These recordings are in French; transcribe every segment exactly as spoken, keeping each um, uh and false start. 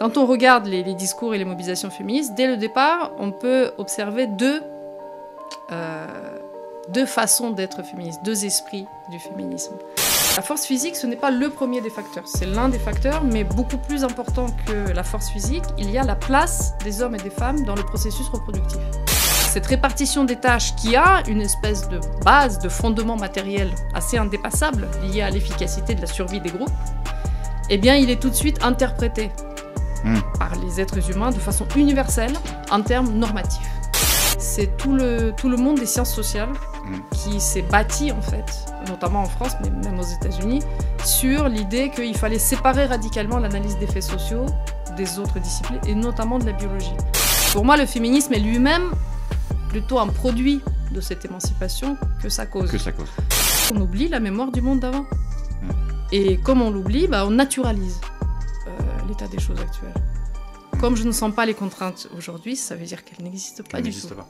Quand on regarde les, les discours et les mobilisations féministes, dès le départ, on peut observer deux, euh, deux façons d'être féministe, deux esprits du féminisme. La force physique, ce n'est pas le premier des facteurs, c'est l'un des facteurs, mais beaucoup plus important que la force physique, il y a la place des hommes et des femmes dans le processus reproductif. Cette répartition des tâches qui a une espèce de base, de fondement matériel assez indépassable lié à l'efficacité de la survie des groupes, eh bien il est tout de suite interprété mmh. par les êtres humains de façon universelle en termes normatifs. C'est tout le, tout le monde des sciences sociales qui s'est bâti en fait, notamment en France, mais même aux États-Unis, sur l'idée qu'il fallait séparer radicalement l'analyse des faits sociaux des autres disciplines, et notamment de la biologie. Pour moi, le féminisme est lui-même plutôt un produit de cette émancipation que sa cause. Que sa cause. On oublie la mémoire du monde d'avant. Mmh. Et comme on l'oublie, bah, on naturalise euh, l'état des choses actuelles. Mmh. Comme je ne sens pas les contraintes aujourd'hui, ça veut dire qu'elles n'existent pas du tout. Pas.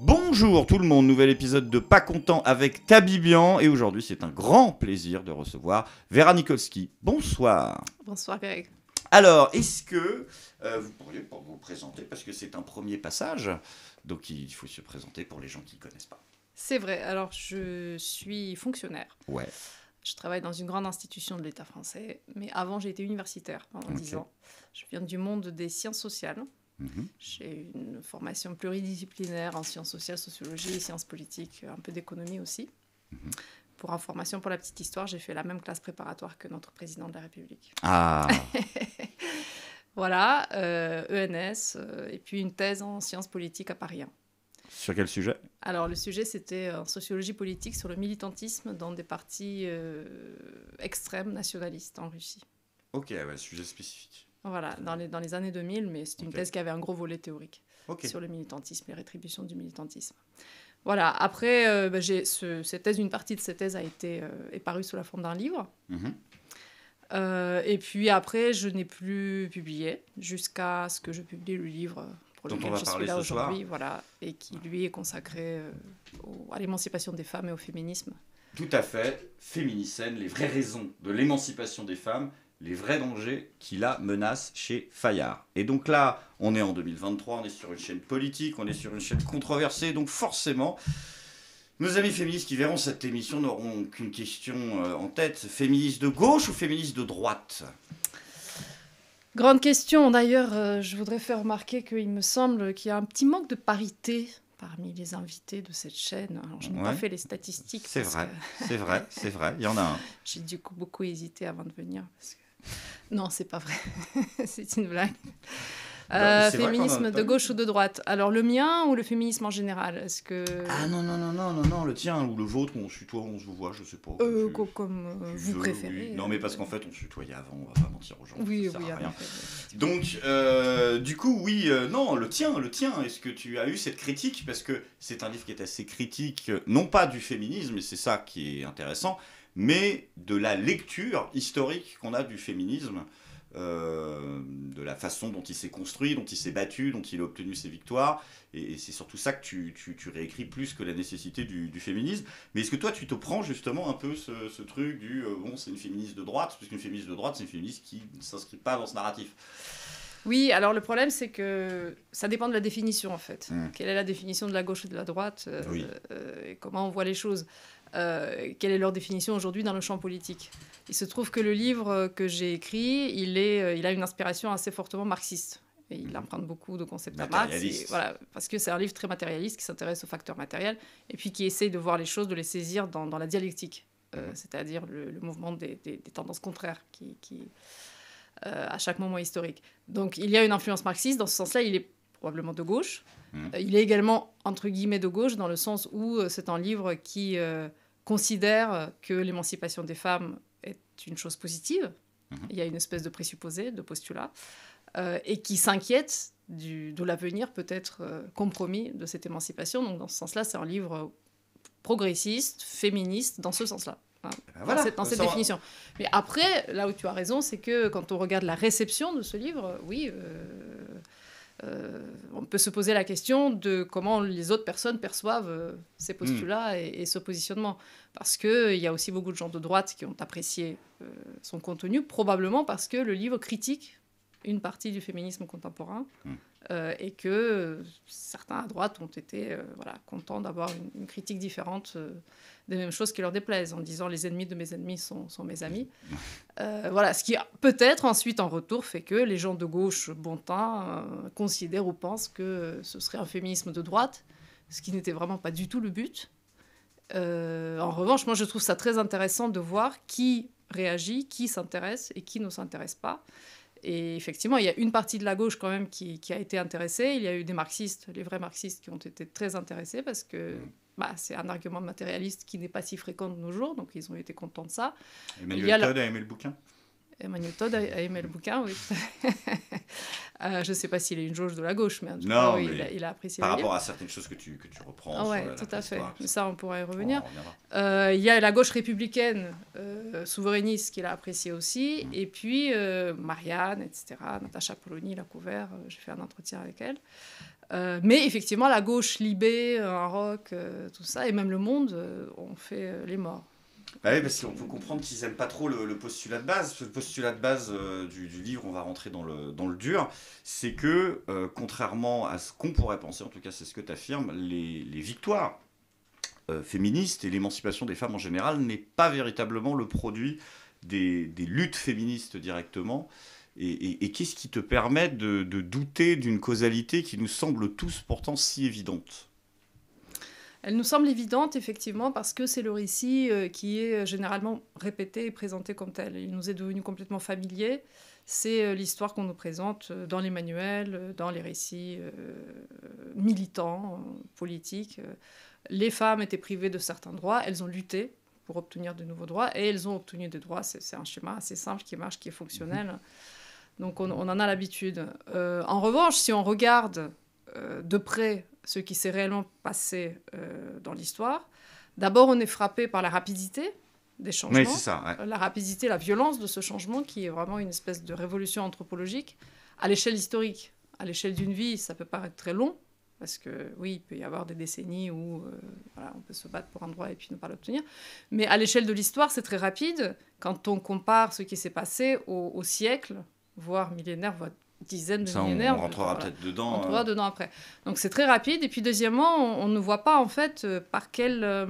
Bonjour tout le monde, nouvel épisode de Pas content avec Tabibian, et aujourd'hui c'est un grand plaisir de recevoir Véra Nikolski. Bonsoir. Bonsoir Péreg. Alors, est-ce que euh, vous pourriez vous présenter, parce que c'est un premier passage, donc il faut se présenter pour les gens qui ne connaissent pas. C'est vrai, alors je suis fonctionnaire. Ouais. Je travaille dans une grande institution de l'État français, mais avant j'ai été universitaire pendant dix okay. ans. Je viens du monde des sciences sociales. Mmh. J'ai une formation pluridisciplinaire en sciences sociales, sociologie, sciences politiques, un peu d'économie aussi. Mmh. Pour information, pour la petite histoire, j'ai fait la même classe préparatoire que notre président de la République. Ah. Voilà, euh, E N S, euh, et puis une thèse en sciences politiques à Paris un. Sur quel sujet? Alors, le sujet, c'était en sociologie politique sur le militantisme dans des partis euh, extrêmes nationalistes en Russie. Ok, ouais, sujet spécifique. Voilà, dans les, dans les années deux mille, mais c'est une okay. thèse qui avait un gros volet théorique okay. sur le militantisme, les rétributions du militantisme. Voilà, après, euh, bah, j'ai ce, cette thèse, une partie de cette thèse a été, euh, est parue sous la forme d'un livre. Mm-hmm. euh, et puis après, je n'ai plus publié jusqu'à ce que je publie le livre pour dont lequel je suis là aujourd'hui, voilà, et qui lui est consacré euh, au, à l'émancipation des femmes et au féminisme. Tout à fait, Féminicène, les vraies raisons de l'émancipation des femmes, les vrais dangers qui la menacent chez Fayard. Et donc là, on est en deux mille vingt-trois, on est sur une chaîne politique, on est sur une chaîne controversée, donc forcément, nos amis féministes qui verront cette émission n'auront qu'une question en tête. Féministes de gauche ou féministes de droite? Grande question. D'ailleurs, je voudrais faire remarquer qu'il me semble qu'il y a un petit manque de parité parmi les invités de cette chaîne. Alors, je n'ai ouais. pas fait les statistiques. C'est vrai, que... c'est vrai, c'est vrai, il y en a un. J'ai du coup beaucoup hésité avant de venir, parce que... Non, c'est pas vrai. C'est une blague. Euh, féminisme vrai, de gauche ou de droite? Alors, le mien ou le féminisme en général? Est-ce que... Ah non, non, non, non, non, non, le tien ou le vôtre, on se tutoie, on se voit, je sais pas. Euh, tu, comme euh, vous veux, préférez. Oui. Non, mais parce qu'en fait, on se tutoyait avant, on va pas mentir aux gens. Oui, ça oui, sert à rien. Fait, donc, euh, du coup, oui, euh, non, le tien, le tien, est-ce que tu as eu cette critique? Parce que c'est un livre qui est assez critique, non pas du féminisme, et c'est ça qui est intéressant, mais de la lecture historique qu'on a du féminisme. Euh, de la façon dont il s'est construit, dont il s'est battu, dont il a obtenu ses victoires. Et, et c'est surtout ça que tu, tu, tu réécris plus que la nécessité du, du féminisme. Mais est-ce que toi, tu te prends justement un peu ce, ce truc du euh, « bon, c'est une féministe de droite », parce qu'une féministe de droite, c'est une féministe qui ne s'inscrit pas dans ce narratif? Oui, alors le problème, c'est que ça dépend de la définition, en fait. Mmh. Quelle est la définition de la gauche et de la droite euh, oui. euh, et comment on voit les choses? Euh, quelle est leur définition aujourd'hui dans le champ politique? Il se trouve que le livre que j'ai écrit, il, est, il a une inspiration assez fortement marxiste. Et il mmh. emprunte beaucoup de concepts à Marx. Et voilà, parce que c'est un livre très matérialiste qui s'intéresse aux facteurs matériels et puis qui essaye de voir les choses, de les saisir dans, dans la dialectique, mmh. euh, c'est-à-dire le, le mouvement des, des, des tendances contraires qui, qui, euh, à chaque moment historique. Donc il y a une influence marxiste. Dans ce sens-là, il est probablement de gauche. Mmh. Il est également, entre guillemets, de gauche dans le sens où c'est un livre qui euh, considère que l'émancipation des femmes est une chose positive, mmh. il y a une espèce de présupposé, de postulat, euh, et qui s'inquiète de l'avenir peut-être euh, compromis de cette émancipation. Donc dans ce sens-là, c'est un livre progressiste, féministe, dans ce sens-là, hein, ben voilà, dans cette, dans cette définition. Va. Mais après, là où tu as raison, c'est que quand on regarde la réception de ce livre, oui... Euh, euh, on peut se poser la question de comment les autres personnes perçoivent euh, ces postulats mmh. et, et ce positionnement. Parce qu'il y a aussi beaucoup de gens de droite qui ont apprécié euh, son contenu, probablement parce que le livre critique une partie du féminisme contemporain mmh. euh, et que euh, certains à droite ont été euh, voilà, contents d'avoir une, une critique différente euh, des mêmes choses qui leur déplaisent, en disant « les ennemis de mes ennemis sont, sont mes amis euh, ». Voilà, ce qui peut-être ensuite en retour fait que les gens de gauche bon teint euh, considèrent ou pensent que ce serait un féminisme de droite, ce qui n'était vraiment pas du tout le but. Euh, en revanche, moi je trouve ça très intéressant de voir qui réagit, qui s'intéresse et qui ne s'intéresse pas. Et effectivement, il y a une partie de la gauche quand même qui, qui a été intéressée. Il y a eu des marxistes, les vrais marxistes, qui ont été très intéressés parce que bah, c'est un argument matérialiste qui n'est pas si fréquent de nos jours. Donc, ils ont été contents de ça. Emmanuel Todd la... a aimé le bouquin. Emmanuel Todd a aimé le bouquin, oui. euh, je ne sais pas s'il est une jauge de la gauche, mais en tout non, cas, oui, mais il, a, il a apprécié. Par rapport livre. à certaines choses que tu, que tu reprends. Ah oui, tout à fait. Histoire, mais ça, on pourra y revenir. Il euh, y a la gauche républicaine euh, souverainiste qu'il a appréciée aussi. Mm. Et puis, euh, Marianne, et cetera. Natasha Polony l'a couvert. Euh, J'ai fait un entretien avec elle. Euh, mais effectivement, la gauche, Libé, un rock, euh, tout ça, et même Le Monde, euh, ont fait euh, les morts. Bah oui, parce qu'on peut comprendre qu'ils n'aiment pas trop le, le postulat de base. Le postulat de base euh, du, du livre, on va rentrer dans le, dans le dur, c'est que, euh, contrairement à ce qu'on pourrait penser, en tout cas c'est ce que tu affirmes, les, les victoires euh, féministes et l'émancipation des femmes en général n'est pas véritablement le produit des, des luttes féministes directement. Et, et, et qu'est-ce qui te permet de, de douter d'une causalité qui nous semble tous pourtant si évidente ? Elle nous semble évidente, effectivement, parce que c'est le récit euh, qui est généralement répété et présenté comme tel. Il nous est devenu complètement familier. C'est euh, l'histoire qu'on nous présente dans les manuels, dans les récits euh, militants, politiques. Les femmes étaient privées de certains droits. Elles ont lutté pour obtenir de nouveaux droits et elles ont obtenu des droits. C'est un schéma assez simple qui marche, qui est fonctionnel. Donc on, on en a l'habitude. Euh, en revanche, si on regarde euh, de près ce qui s'est réellement passé euh, dans l'histoire. D'abord, on est frappé par la rapidité des changements. Oui, c'est ça, ouais. La rapidité, la violence de ce changement, qui est vraiment une espèce de révolution anthropologique à l'échelle historique. À l'échelle d'une vie, ça peut paraître très long, parce que, oui, il peut y avoir des décennies où euh, voilà, on peut se battre pour un droit et puis ne pas l'obtenir. Mais à l'échelle de l'histoire, c'est très rapide. Quand on compare ce qui s'est passé au, au siècle, voire millénaire, voire dizaines de ça, millénaires. On rentrera voilà. peut-être dedans. On rentrera euh... dedans après. Donc c'est très rapide. Et puis deuxièmement, on, on ne voit pas en fait euh, par quel euh,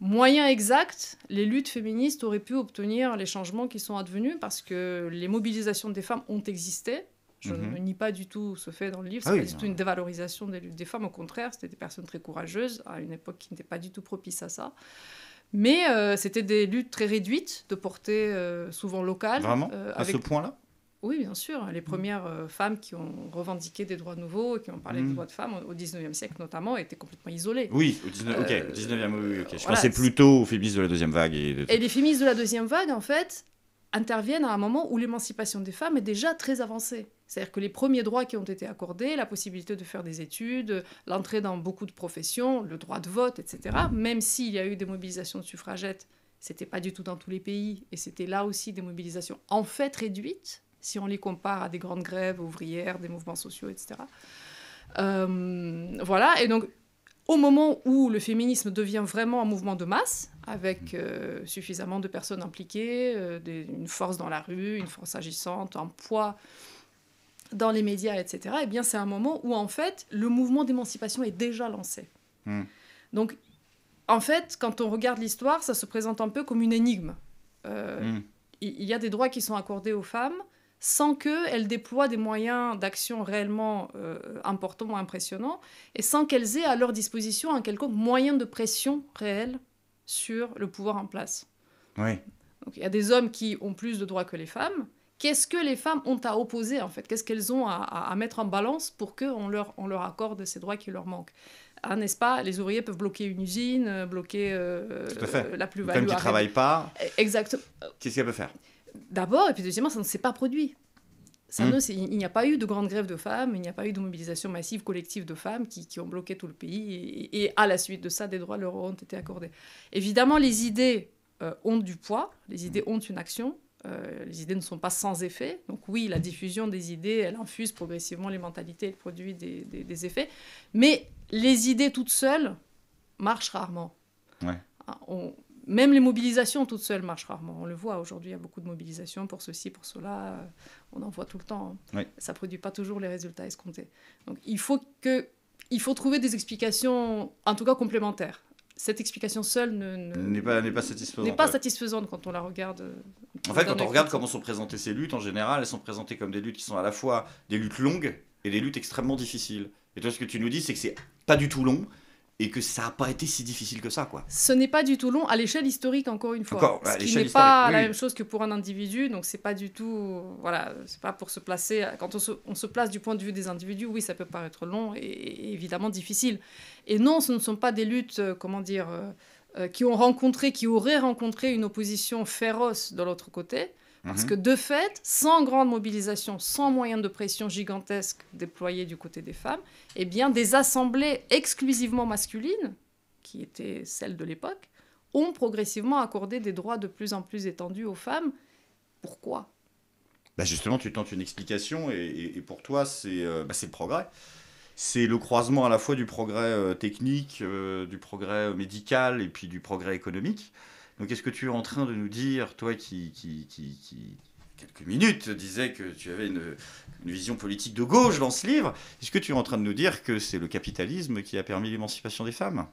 moyen exact les luttes féministes auraient pu obtenir les changements qui sont advenus, parce que les mobilisations des femmes ont existé. Je mm-hmm. ne nie pas du tout ce fait dans le livre. C'est ah, pas oui, du tout une dévalorisation des luttes des femmes. Au contraire, c'était des personnes très courageuses à une époque qui n'était pas du tout propice à ça. Mais euh, c'était des luttes très réduites, de portée euh, souvent locale. Vraiment euh, avec... À ce point-là ? Oui, bien sûr. Les premières euh, femmes qui ont revendiqué des droits nouveaux, qui ont parlé mmh. des droits de femmes, au dix-neuvième siècle notamment, étaient complètement isolées. Oui, au dix-neuvième, euh, okay, dix-neuvième oui, ok. Je voilà, pensais plutôt aux féministes de la deuxième vague. Et, de... et les féministes de la deuxième vague, en fait, interviennent à un moment où l'émancipation des femmes est déjà très avancée. C'est-à-dire que les premiers droits qui ont été accordés, la possibilité de faire des études, l'entrée dans beaucoup de professions, le droit de vote, et cetera, mmh. même s'il y a eu des mobilisations de suffragettes, c'était pas du tout dans tous les pays, et c'était là aussi des mobilisations en fait réduites, si on les compare à des grandes grèves ouvrières, des mouvements sociaux, et cetera. Euh, voilà, et donc, au moment où le féminisme devient vraiment un mouvement de masse, avec euh, suffisamment de personnes impliquées, euh, des, une force dans la rue, une force agissante, un poids dans les médias, et cetera, eh bien, c'est un moment où, en fait, le mouvement d'émancipation est déjà lancé. Mmh. Donc, en fait, quand on regarde l'histoire, ça se présente un peu comme une énigme. Euh, mmh. Il y a des droits qui sont accordés aux femmes, sans qu'elles déploient des moyens d'action réellement euh, importants, impressionnants, et sans qu'elles aient à leur disposition un quelconque moyen de pression réel sur le pouvoir en place. Oui. Donc il y a des hommes qui ont plus de droits que les femmes. Qu'est-ce que les femmes ont à opposer, en fait? Qu'est-ce qu'elles ont à, à, à mettre en balance pour qu'on leur, on leur accorde ces droits qui leur manquent? Ah, n'est-ce pas? Les ouvriers peuvent bloquer une usine, bloquer euh, euh, la plus-value. Même qui ne travaillent pas. Exactement. Qu'est-ce qu'elles peuvent faire? D'abord, et puis deuxièmement, ça ne s'est pas produit. Ça mmh. ne, il n'y a pas eu de grande grève de femmes, il n'y a pas eu de mobilisation massive collective de femmes qui, qui ont bloqué tout le pays. Et, et à la suite de ça, des droits leur ont été accordés. Évidemment, les idées euh, ont du poids, les idées ont une action. Euh, les idées ne sont pas sans effet. Donc oui, la diffusion des idées, elle infuse progressivement les mentalités, elle produit des, des, des effets. Mais les idées toutes seules marchent rarement. Ouais. On, même les mobilisations toutes seules marchent rarement. On le voit aujourd'hui, il y a beaucoup de mobilisations pour ceci, pour cela. On en voit tout le temps. Hein. Ouais. Ça ne produit pas toujours les résultats escomptés. Donc il faut, que, il faut trouver des explications, en tout cas complémentaires. Cette explication seule ne, ne, n'est pas, n'est pas satisfaisante. N'est pas ouais. satisfaisante quand on la regarde. En fait, quand on regarde comment sont présentées ces luttes, en général, elles sont présentées comme des luttes qui sont à la fois des luttes longues et des luttes extrêmement difficiles. Et toi, ce que tu nous dis, c'est que c'est pas du tout long et que ça n'a pas été si difficile que ça, quoi. Ce n'est pas du tout long à l'échelle historique, encore une fois. Encore, à l'échelle historique. Ce qui n'est pas la même chose que pour un individu, donc c'est pas du tout... Voilà, c'est pas pour se placer... Quand on se, on se place du point de vue des individus, oui, ça peut paraître long et, et évidemment difficile. Et non, ce ne sont pas des luttes, comment dire, euh, qui ont rencontré, qui auraient rencontré une opposition féroce de l'autre côté, parce que de fait, sans grande mobilisation, sans moyens de pression gigantesques déployés du côté des femmes, eh bien, des assemblées exclusivement masculines, qui étaient celles de l'époque, ont progressivement accordé des droits de plus en plus étendus aux femmes. Pourquoi ? Bah justement, tu tentes une explication, et, et, et pour toi, c'est, euh, bah c'est le progrès. C'est le croisement à la fois du progrès euh, technique, euh, du progrès euh, médical, et puis du progrès économique. Donc, est-ce que tu es en train de nous dire, toi qui, qui, qui, qui quelques minutes, disais que tu avais une, une vision politique de gauche dans ce livre, est-ce que tu es en train de nous dire que c'est le capitalisme qui a permis l'émancipation des femmes ?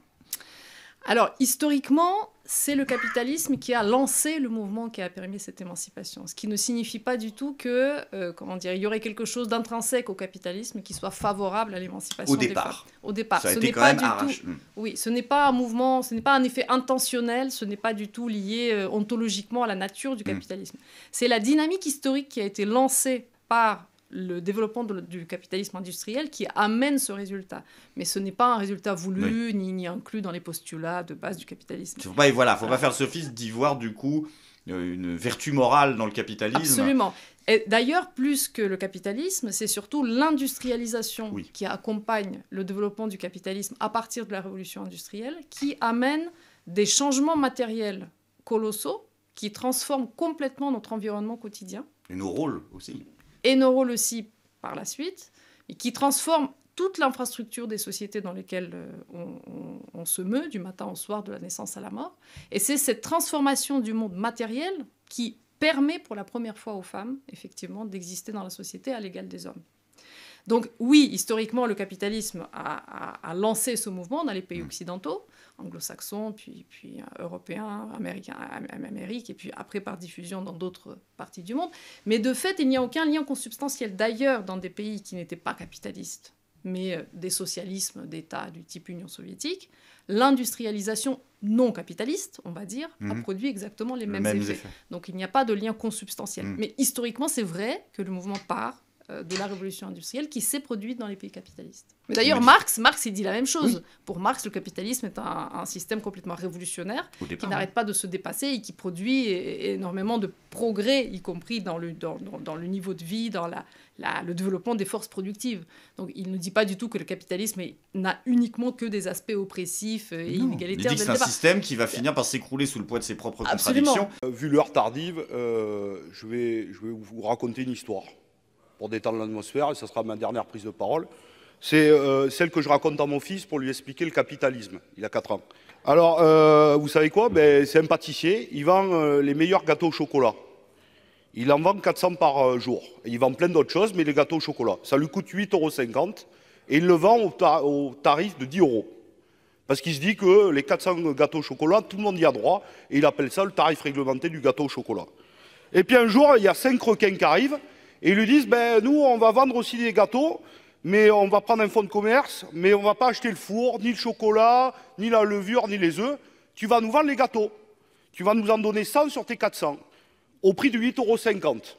Alors, historiquement, c'est le capitalisme qui a lancé le mouvement qui a permis cette émancipation. Ce qui ne signifie pas du tout que, euh, comment dire, il y aurait quelque chose d'intrinsèque au capitalisme qui soit favorable à l'émancipation des femmes. Au départ. Ça a été quand même arraché. Oui, ce n'est pas un mouvement, ce n'est pas un effet intentionnel, ce n'est pas du tout lié euh, ontologiquement à la nature du capitalisme. Mmh. C'est la dynamique historique qui a été lancée par le développement de, du capitalisme industriel qui amène ce résultat. Mais ce n'est pas un résultat voulu, oui. ni, ni inclus dans les postulats de base du capitalisme. Il ne faut pas, voilà, faut pas faire ce fils d'y voir, du coup, une vertu morale dans le capitalisme. Absolument. Et d'ailleurs, plus que le capitalisme, c'est surtout l'industrialisation oui. qui accompagne le développement du capitalisme à partir de la révolution industrielle, qui amène des changements matériels colossaux, qui transforment complètement notre environnement quotidien. Et nos rôles aussi. Et nos rôles aussi par la suite, et qui transforme toute l'infrastructure des sociétés dans lesquelles on, on, on se meut, du matin au soir, de la naissance à la mort. Et c'est cette transformation du monde matériel qui permet pour la première fois aux femmes, effectivement, d'exister dans la société à l'égal des hommes. Donc oui, historiquement, le capitalisme a, a, a lancé ce mouvement dans les pays occidentaux, anglo-saxons, puis, puis européens, américains, Amérique, et puis après par diffusion dans d'autres parties du monde. Mais de fait, il n'y a aucun lien consubstantiel. D'ailleurs, dans des pays qui n'étaient pas capitalistes, mais des socialismes d'État du type Union soviétique, l'industrialisation non capitaliste, on va dire, mmh. a produit exactement les mêmes, mêmes effets. effets. Donc il n'y a pas de lien consubstantiel. Mmh. Mais historiquement, c'est vrai que le mouvement part de la révolution industrielle qui s'est produite dans les pays capitalistes. Mais d'ailleurs, oui. Marx, Marx, il dit la même chose. Oui. Pour Marx, le capitalisme est un, un système complètement révolutionnaire départ, qui n'arrête ouais. pas de se dépasser et qui produit énormément de progrès, y compris dans le, dans, dans, dans le niveau de vie, dans la, la, le développement des forces productives. Donc, il ne dit pas du tout que le capitalisme n'a uniquement que des aspects oppressifs et non. inégalitaires. Il dit que c'est un départ. système qui va finir par s'écrouler sous le poids de ses propres Absolument. contradictions. Euh, vu l'heure tardive, euh, je vais, je vais vous raconter une histoire. Pour détendre l'atmosphère, et ça sera ma dernière prise de parole, c'est euh, celle que je raconte à mon fils pour lui expliquer le capitalisme. Il a quatre ans. Alors, euh, vous savez quoi ben, c'est un pâtissier, il vend euh, les meilleurs gâteaux au chocolat. Il en vend quatre cents par jour. Et il vend plein d'autres choses, mais les gâteaux au chocolat. Ça lui coûte huit euros cinquante, et il le vend au, ta au tarif de dix euros. Parce qu'il se dit que les quatre cents gâteaux au chocolat, tout le monde y a droit, et il appelle ça le tarif réglementé du gâteau au chocolat. Et puis un jour, il y a cinq requins qui arrivent, et ils lui disent, ben, nous, on va vendre aussi des gâteaux, mais on va prendre un fonds de commerce, mais on ne va pas acheter le four, ni le chocolat, ni la levure, ni les œufs. Tu vas nous vendre les gâteaux. Tu vas nous en donner cent sur tes quatre cents, au prix de huit euros cinquante.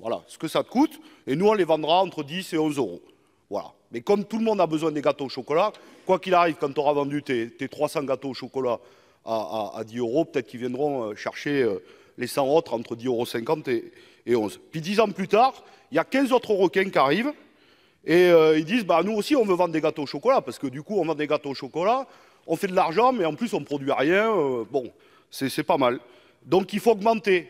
Voilà ce que ça te coûte. Et nous, on les vendra entre dix et onze euros. Voilà. Mais comme tout le monde a besoin des gâteaux au chocolat, quoi qu'il arrive, quand tu auras vendu tes, tes trois cents gâteaux au chocolat à, à, à dix euros, peut-être qu'ils viendront chercher euh, les cent autres entre dix euros cinquante et... Et onze. Puis dix ans plus tard, il y a quinze autres requins qui arrivent et euh, ils disent bah, « nous aussi on veut vendre des gâteaux au chocolat parce que du coup on vend des gâteaux au chocolat, on fait de l'argent mais en plus on ne produit rien, euh, bon c'est pas mal. Donc il faut augmenter.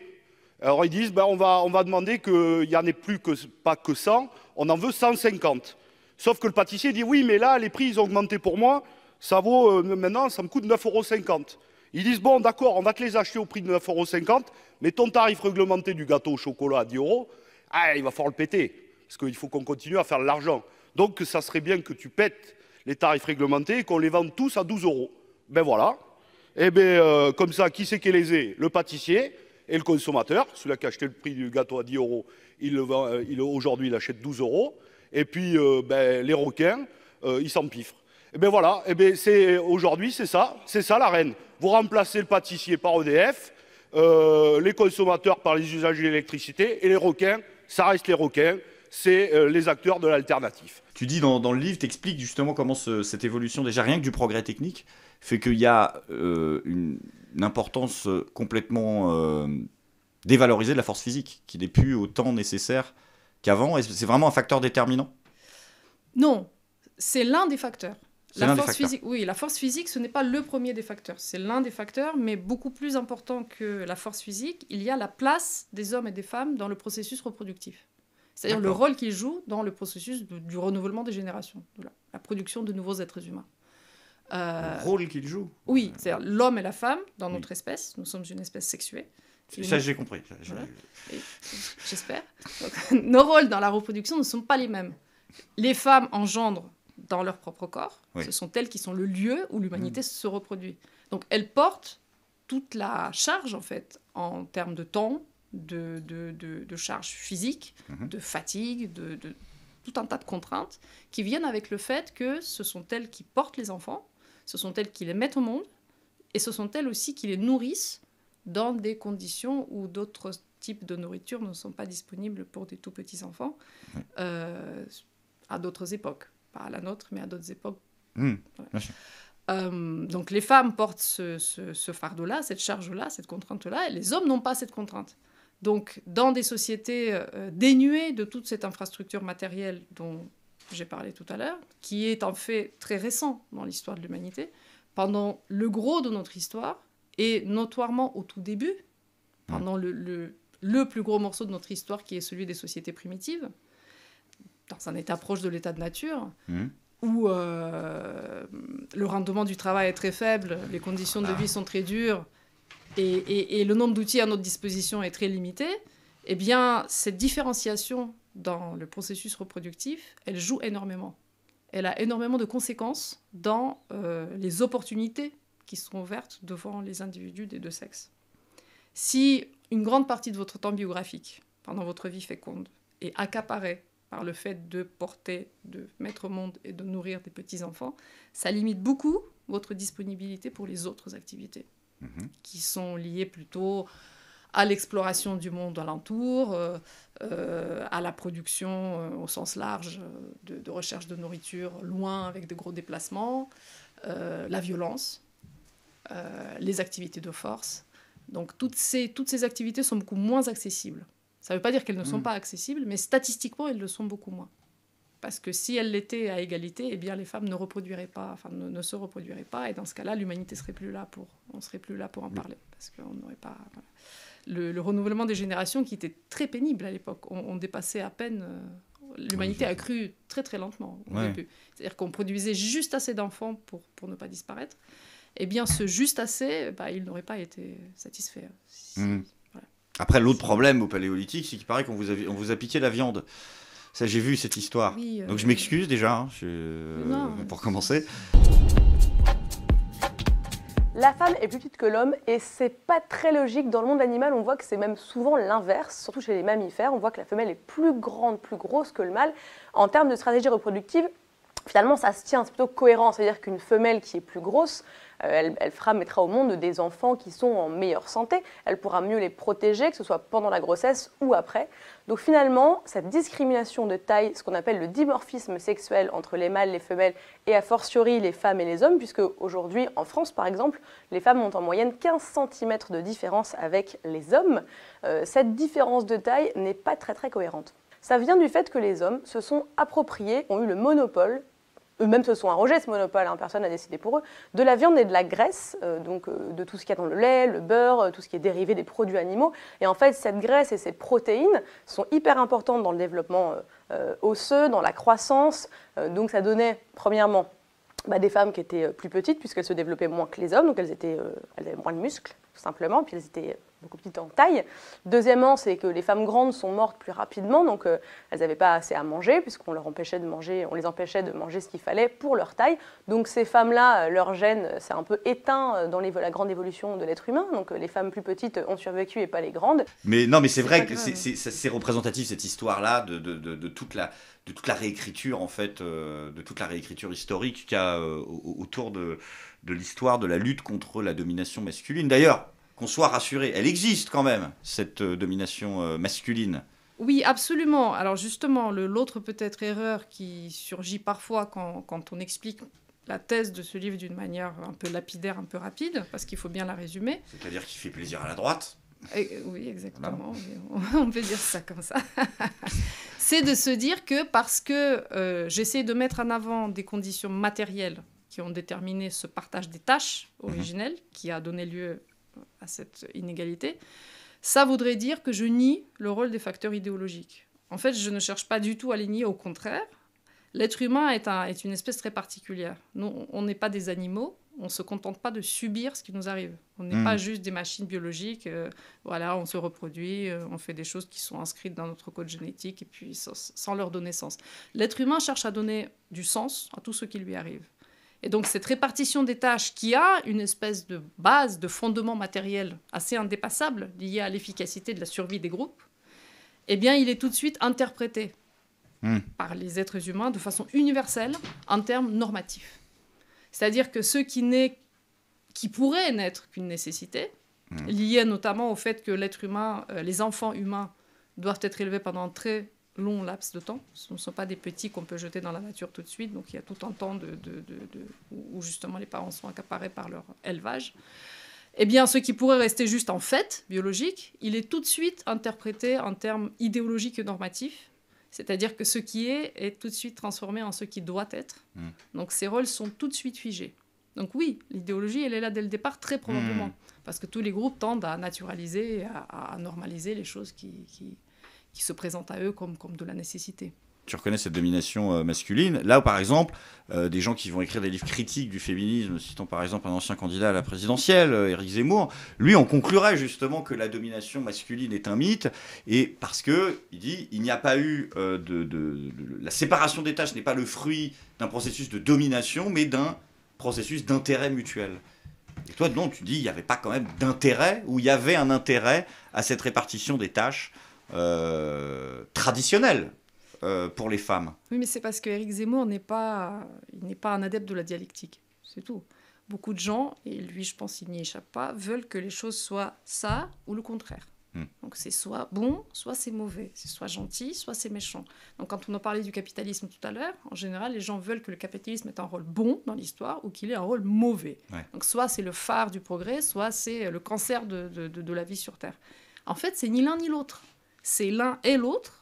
Alors ils disent, ben, on, va, on va demander qu'il n'y en ait plus que, pas que cent, on en veut cent cinquante. Sauf que le pâtissier dit, oui, mais là, les prix, ils ont augmenté pour moi, ça vaut, euh, maintenant, ça me coûte neuf euros cinquante. Ils disent, bon, d'accord, on va te les acheter au prix de neuf euros cinquante, mais ton tarif réglementé du gâteau au chocolat à dix euros, ah, il va falloir le péter, parce qu'il faut qu'on continue à faire de l'argent. Donc, ça serait bien que tu pètes les tarifs réglementés et qu'on les vende tous à douze euros. Ben voilà. Et bien, euh, comme ça, qui c'est qui les est? Le pâtissier et le consommateur. Celui qui a acheté le prix du gâteau à dix euros, euh, aujourd'hui, il achète douze euros. Et puis, euh, ben, les requins, euh, ils s'empiffrent. Et bien voilà. Et bien, aujourd'hui, c'est ça. C'est ça, la reine. Vous remplacez le pâtissier par E D F, euh, les consommateurs par les usagers de l'électricité, et les requins, ça reste les requins. C'est euh, les acteurs de l'alternative. Tu dis dans, dans le livre, t'expliques justement comment ce, cette évolution, déjà rien que du progrès technique, fait qu'il y a euh, une, une importance complètement euh, dévalorisée de la force physique, qui n'est plus autant nécessaire qu'avant. Et c'est vraiment un facteur déterminant? Non, c'est l'un des facteurs. La force des facteurs. Physique, oui, la force physique, ce n'est pas le premier des facteurs. C'est l'un des facteurs, mais beaucoup plus important que la force physique, il y a la place des hommes et des femmes dans le processus reproductif. C'est-à-dire le rôle qu'ils jouent dans le processus de, du renouvellement des générations, de la, la production de nouveaux êtres humains. Euh, le rôle qu'ils jouent? Oui, c'est-à-dire l'homme et la femme dans oui. notre espèce. Nous sommes une espèce sexuée. Une... Ça, j'ai compris. Voilà. J'espère. Nos rôles dans la reproduction ne sont pas les mêmes. Les femmes engendrent dans leur propre corps. Oui. Ce sont elles qui sont le lieu où l'humanité mmh. se reproduit. Donc elles portent toute la charge, en fait, en termes de temps, De, de, de, de charge physique, mmh. de fatigue, de, de tout un tas de contraintes qui viennent avec le fait que ce sont elles qui portent les enfants, ce sont elles qui les mettent au monde, et ce sont elles aussi qui les nourrissent dans des conditions où d'autres types de nourriture ne sont pas disponibles pour des tout petits enfants mmh. euh, à d'autres époques, pas à la nôtre, mais à d'autres époques. Mmh. Voilà. Euh, donc les femmes portent ce, ce, ce fardeau-là, cette charge-là, cette contrainte-là, et les hommes n'ont pas cette contrainte. Donc, dans des sociétés euh, dénuées de toute cette infrastructure matérielle dont j'ai parlé tout à l'heure, qui est un fait très récent dans l'histoire de l'humanité, pendant le gros de notre histoire, et notoirement au tout début, pendant le, le, le plus gros morceau de notre histoire, qui est celui des sociétés primitives, dans un état proche de l'état de nature, mmh. où euh, le rendement du travail est très faible, les conditions de vie sont très dures, Et, et, et le nombre d'outils à notre disposition est très limité, eh bien, cette différenciation dans le processus reproductif, elle joue énormément. Elle a énormément de conséquences dans euh, les opportunités qui sont ouvertes devant les individus des deux sexes. Si une grande partie de votre temps biographique, pendant votre vie féconde, est accaparée par le fait de porter, de mettre au monde et de nourrir des petits-enfants, ça limite beaucoup votre disponibilité pour les autres activités. Mmh. qui sont liés plutôt à l'exploration du monde alentour, euh, euh, à la production euh, au sens large de, de recherche de nourriture loin avec de gros déplacements, euh, la violence, euh, les activités de force. Donc toutes ces, toutes ces activités sont beaucoup moins accessibles. Ça ne veut pas dire qu'elles ne sont mmh. pas accessibles, mais statistiquement, elles le sont beaucoup moins. Parce que si elles l'étaient à égalité, eh bien les femmes ne reproduiraient pas, enfin ne, ne se reproduiraient pas, et dans ce cas-là, l'humanité serait plus là pour, on serait plus là pour en parler, parce qu'on n'aurait pas voilà. le, le renouvellement des générations qui était très pénible à l'époque. On, on dépassait à peine, euh, l'humanité a cru très très lentement au ouais. début. C'est-à-dire qu'on produisait juste assez d'enfants pour pour ne pas disparaître. Eh bien, ce juste assez, bah, il n'aurait pas été satisfait. Hein, si, mmh. voilà. Après, l'autre problème au paléolithique, c'est qu'il paraît qu'on vous a, on vous a piqué la viande. Ça, j'ai vu cette histoire. Oui, euh... Donc je m'excuse déjà, hein, je... non, euh, pour commencer. La femme est plus petite que l'homme et c'est pas très logique. Dans le monde animal, on voit que c'est même souvent l'inverse, surtout chez les mammifères. On voit que la femelle est plus grande, plus grosse que le mâle. En termes de stratégie reproductive, finalement, ça se tient, c'est plutôt cohérent. C'est-à-dire qu'une femelle qui est plus grosse, euh, elle, elle fera, mettra au monde des enfants qui sont en meilleure santé. Elle pourra mieux les protéger, que ce soit pendant la grossesse ou après. Donc finalement, cette discrimination de taille, ce qu'on appelle le dimorphisme sexuel entre les mâles, les femelles et a fortiori les femmes et les hommes, puisque aujourd'hui, en France par exemple, les femmes ont en moyenne quinze centimètres de différence avec les hommes. Euh, cette différence de taille n'est pas très très cohérente. Ça vient du fait que les hommes se sont appropriés, ont eu le monopole eux-mêmes se sont arrogés ce monopole, hein, personne n'a décidé pour eux, de la viande et de la graisse, euh, donc euh, de tout ce qu'il y a dans le lait, le beurre, euh, tout ce qui est dérivé des produits animaux. Et en fait, cette graisse et ces protéines sont hyper importantes dans le développement euh, osseux, dans la croissance. Euh, donc ça donnait, premièrement, bah, des femmes qui étaient plus petites, puisqu'elles se développaient moins que les hommes, donc elles, étaient, euh, elles avaient moins de muscles, tout simplement, puis elles étaient beaucoup petites en taille. Deuxièmement, c'est que les femmes grandes sont mortes plus rapidement, donc euh, elles n'avaient pas assez à manger, puisqu'on leur empêchait de manger, on les empêchait de manger ce qu'il fallait pour leur taille. Donc ces femmes-là, leur gène s'est un peu éteint dans les, la grande évolution de l'être humain, donc les femmes plus petites ont survécu et pas les grandes. Mais non, mais c'est vrai que c'est représentatif, cette histoire-là, de, de, de, de toute la... de toute la réécriture en fait, euh, de toute la réécriture historique qu'il y a euh, autour de, de l'histoire de la lutte contre la domination masculine. D'ailleurs, qu'on soit rassuré, elle existe quand même, cette euh, domination euh, masculine. Oui, absolument. Alors justement, l'autre peut-être erreur qui surgit parfois quand, quand on explique la thèse de ce livre d'une manière un peu lapidaire, un peu rapide, parce qu'il faut bien la résumer. C'est-à-dire qu'il fait plaisir à la droite. Et, oui, exactement. Voilà. On peut dire ça comme ça. C'est de se dire que parce que euh, j'essaie de mettre en avant des conditions matérielles qui ont déterminé ce partage des tâches originelles, qui a donné lieu à cette inégalité, ça voudrait dire que je nie le rôle des facteurs idéologiques. En fait, je ne cherche pas du tout à les nier, au contraire. L'être humain est, un, est une espèce très particulière. Nous, on n'est pas des animaux. On ne se contente pas de subir ce qui nous arrive. On n'est mmh. pas juste des machines biologiques. Euh, voilà, on se reproduit, euh, on fait des choses qui sont inscrites dans notre code génétique et puis sans, sans leur donner sens. L'être humain cherche à donner du sens à tout ce qui lui arrive. Et donc cette répartition des tâches qui a une espèce de base, de fondement matériel assez indépassable lié à l'efficacité de la survie des groupes, eh bien il est tout de suite interprété mmh. par les êtres humains de façon universelle en termes normatifs. C'est-à-dire que ceux qui, qui pourraient n'être qu'une nécessité, mmh. liée notamment au fait que l'être humain, euh, les enfants humains doivent être élevés pendant un très long laps de temps. Ce ne sont pas des petits qu'on peut jeter dans la nature tout de suite. Donc il y a tout un temps de, de, de, de, où justement les parents sont accaparés par leur élevage. Eh bien, ce qui pourrait rester juste en fait biologique, il est tout de suite interprété en termes idéologiques et normatifs. C'est-à-dire que ce qui est est tout de suite transformé en ce qui doit être. Mmh. Donc ces rôles sont tout de suite figés. Donc oui, l'idéologie, elle est là dès le départ, très probablement. Mmh. Parce que tous les groupes tendent à naturaliser, à, à normaliser les choses qui, qui, qui se présentent à eux comme, comme de la nécessité. Tu reconnais cette domination masculine. Là, où, par exemple, euh, des gens qui vont écrire des livres critiques du féminisme, citons par exemple un ancien candidat à la présidentielle, Éric Zemmour, lui, on conclurait justement que la domination masculine est un mythe, et parce que, il dit, il n'y a pas eu euh, de, de, de, de... La séparation des tâches n'est pas le fruit d'un processus de domination, mais d'un processus d'intérêt mutuel. Et toi, non, tu dis, il n'y avait pas quand même d'intérêt, ou il y avait un intérêt à cette répartition des tâches euh, traditionnelles. Euh, pour les femmes. Oui, mais c'est parce qu'Éric Zemmour n'est pas, il n'est pas un adepte de la dialectique, c'est tout. Beaucoup de gens, et lui je pense qu'il n'y échappe pas, veulent que les choses soient ça ou le contraire. Mmh. Donc c'est soit bon, soit c'est mauvais, c'est soit gentil, soit c'est méchant. Donc quand on a parlé du capitalisme tout à l'heure, en général les gens veulent que le capitalisme ait un rôle bon dans l'histoire ou qu'il ait un rôle mauvais. Ouais. Donc soit c'est le phare du progrès, soit c'est le cancer de, de, de, de la vie sur Terre. En fait c'est ni l'un ni l'autre, c'est l'un et l'autre.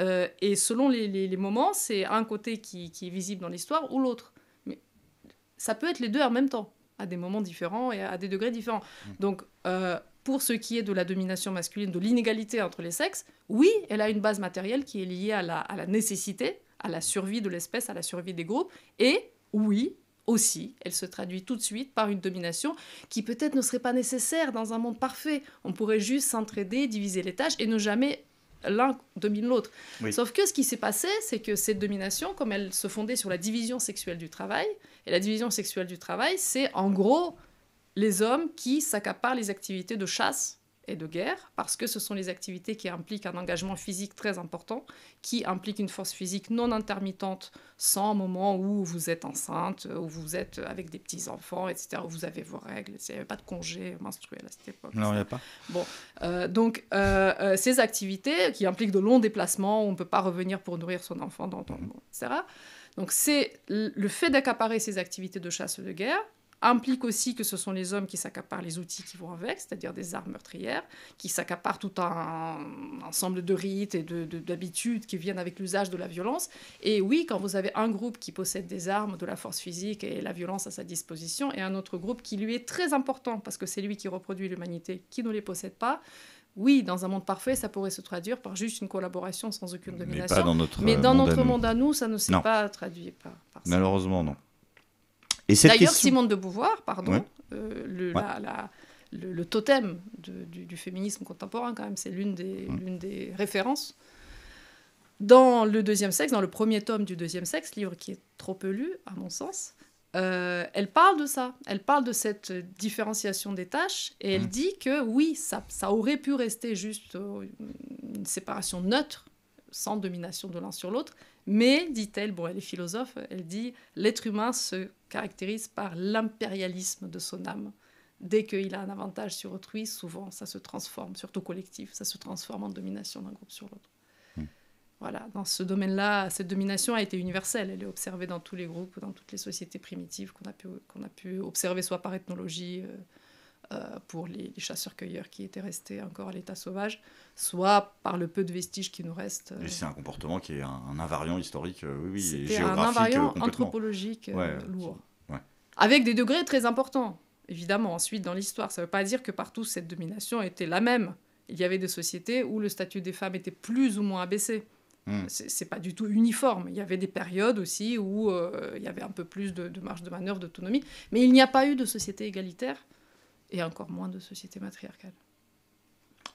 Euh, et selon les, les, les moments, c'est un côté qui, qui est visible dans l'histoire ou l'autre. Mais ça peut être les deux en même temps, à des moments différents et à des degrés différents. Donc, euh, pour ce qui est de la domination masculine, de l'inégalité entre les sexes, oui, elle a une base matérielle qui est liée à la, à la nécessité, à la survie de l'espèce, à la survie des groupes. Et oui, aussi, elle se traduit tout de suite par une domination qui peut-être ne serait pas nécessaire dans un monde parfait. On pourrait juste s'entraider, diviser les tâches et ne jamais... l'un domine l'autre. Oui. Sauf que ce qui s'est passé, c'est que cette domination, comme elle se fondait sur la division sexuelle du travail, et la division sexuelle du travail, c'est en gros les hommes qui s'accaparent les activités de chasse et de guerre, parce que ce sont les activités qui impliquent un engagement physique très important, qui impliquent une force physique non intermittente, sans moment où vous êtes enceinte, où vous êtes avec des petits-enfants, et cetera, où vous avez vos règles, il n'y avait pas de congé menstruel à cette époque. Non, il n'y a pas. Bon, euh, donc, euh, euh, ces activités qui impliquent de longs déplacements, où on ne peut pas revenir pour nourrir son enfant, dans, dans, mmh. et cetera. Donc, c'est le fait d'accaparer ces activités de chasse et de guerre implique aussi que ce sont les hommes qui s'accaparent les outils qui vont avec, c'est-à-dire des armes meurtrières, qui s'accaparent tout un ensemble de rites et de, de, d'habitudes qui viennent avec l'usage de la violence. Et oui, quand vous avez un groupe qui possède des armes, de la force physique et la violence à sa disposition, et un autre groupe qui lui est très important, parce que c'est lui qui reproduit l'humanité, qui ne les possède pas, oui, dans un monde parfait, ça pourrait se traduire par juste une collaboration sans aucune domination. Mais, pas dans notre, Mais dans monde notre à monde à nous, ça ne s'est pas traduit par, par ça. Malheureusement, non. D'ailleurs, question... Simone de Beauvoir, pardon, ouais. euh, le, ouais. la, la, le, le totem de, du, du féminisme contemporain, quand même, c'est l'une des, ouais. l'une des références. Dans le deuxième sexe, dans le premier tome du deuxième sexe, livre qui est trop peu lu, à mon sens, Euh, elle parle de ça, elle parle de cette différenciation des tâches et elle mmh. dit que oui, ça, ça aurait pu rester juste une séparation neutre, sans domination de l'un sur l'autre, mais, dit-elle, bon, elle est philosophe, elle dit « l'être humain se caractérise par l'impérialisme de son âme ». Dès qu'il a un avantage sur autrui, souvent ça se transforme, surtout collectif, ça se transforme en domination d'un groupe sur l'autre. Voilà, dans ce domaine-là, cette domination a été universelle. Elle est observée dans tous les groupes, dans toutes les sociétés primitives qu'on a pu, qu'on a pu observer, soit par ethnologie, euh, euh, pour les, les chasseurs-cueilleurs qui étaient restés encore à l'état sauvage, soit par le peu de vestiges qui nous restent. Euh... C'est un comportement qui est un, un invariant historique, euh, oui, oui, et géographique. C'est un invariant euh, anthropologique euh, ouais, lourd, ouais. avec des degrés très importants, évidemment, ensuite dans l'histoire. Ça ne veut pas dire que partout cette domination était la même. Il y avait des sociétés où le statut des femmes était plus ou moins abaissé. C'est pas du tout uniforme. Il y avait des périodes aussi où euh, il y avait un peu plus de, de marge de manœuvre, d'autonomie. Mais il n'y a pas eu de société égalitaire et encore moins de société matriarcale.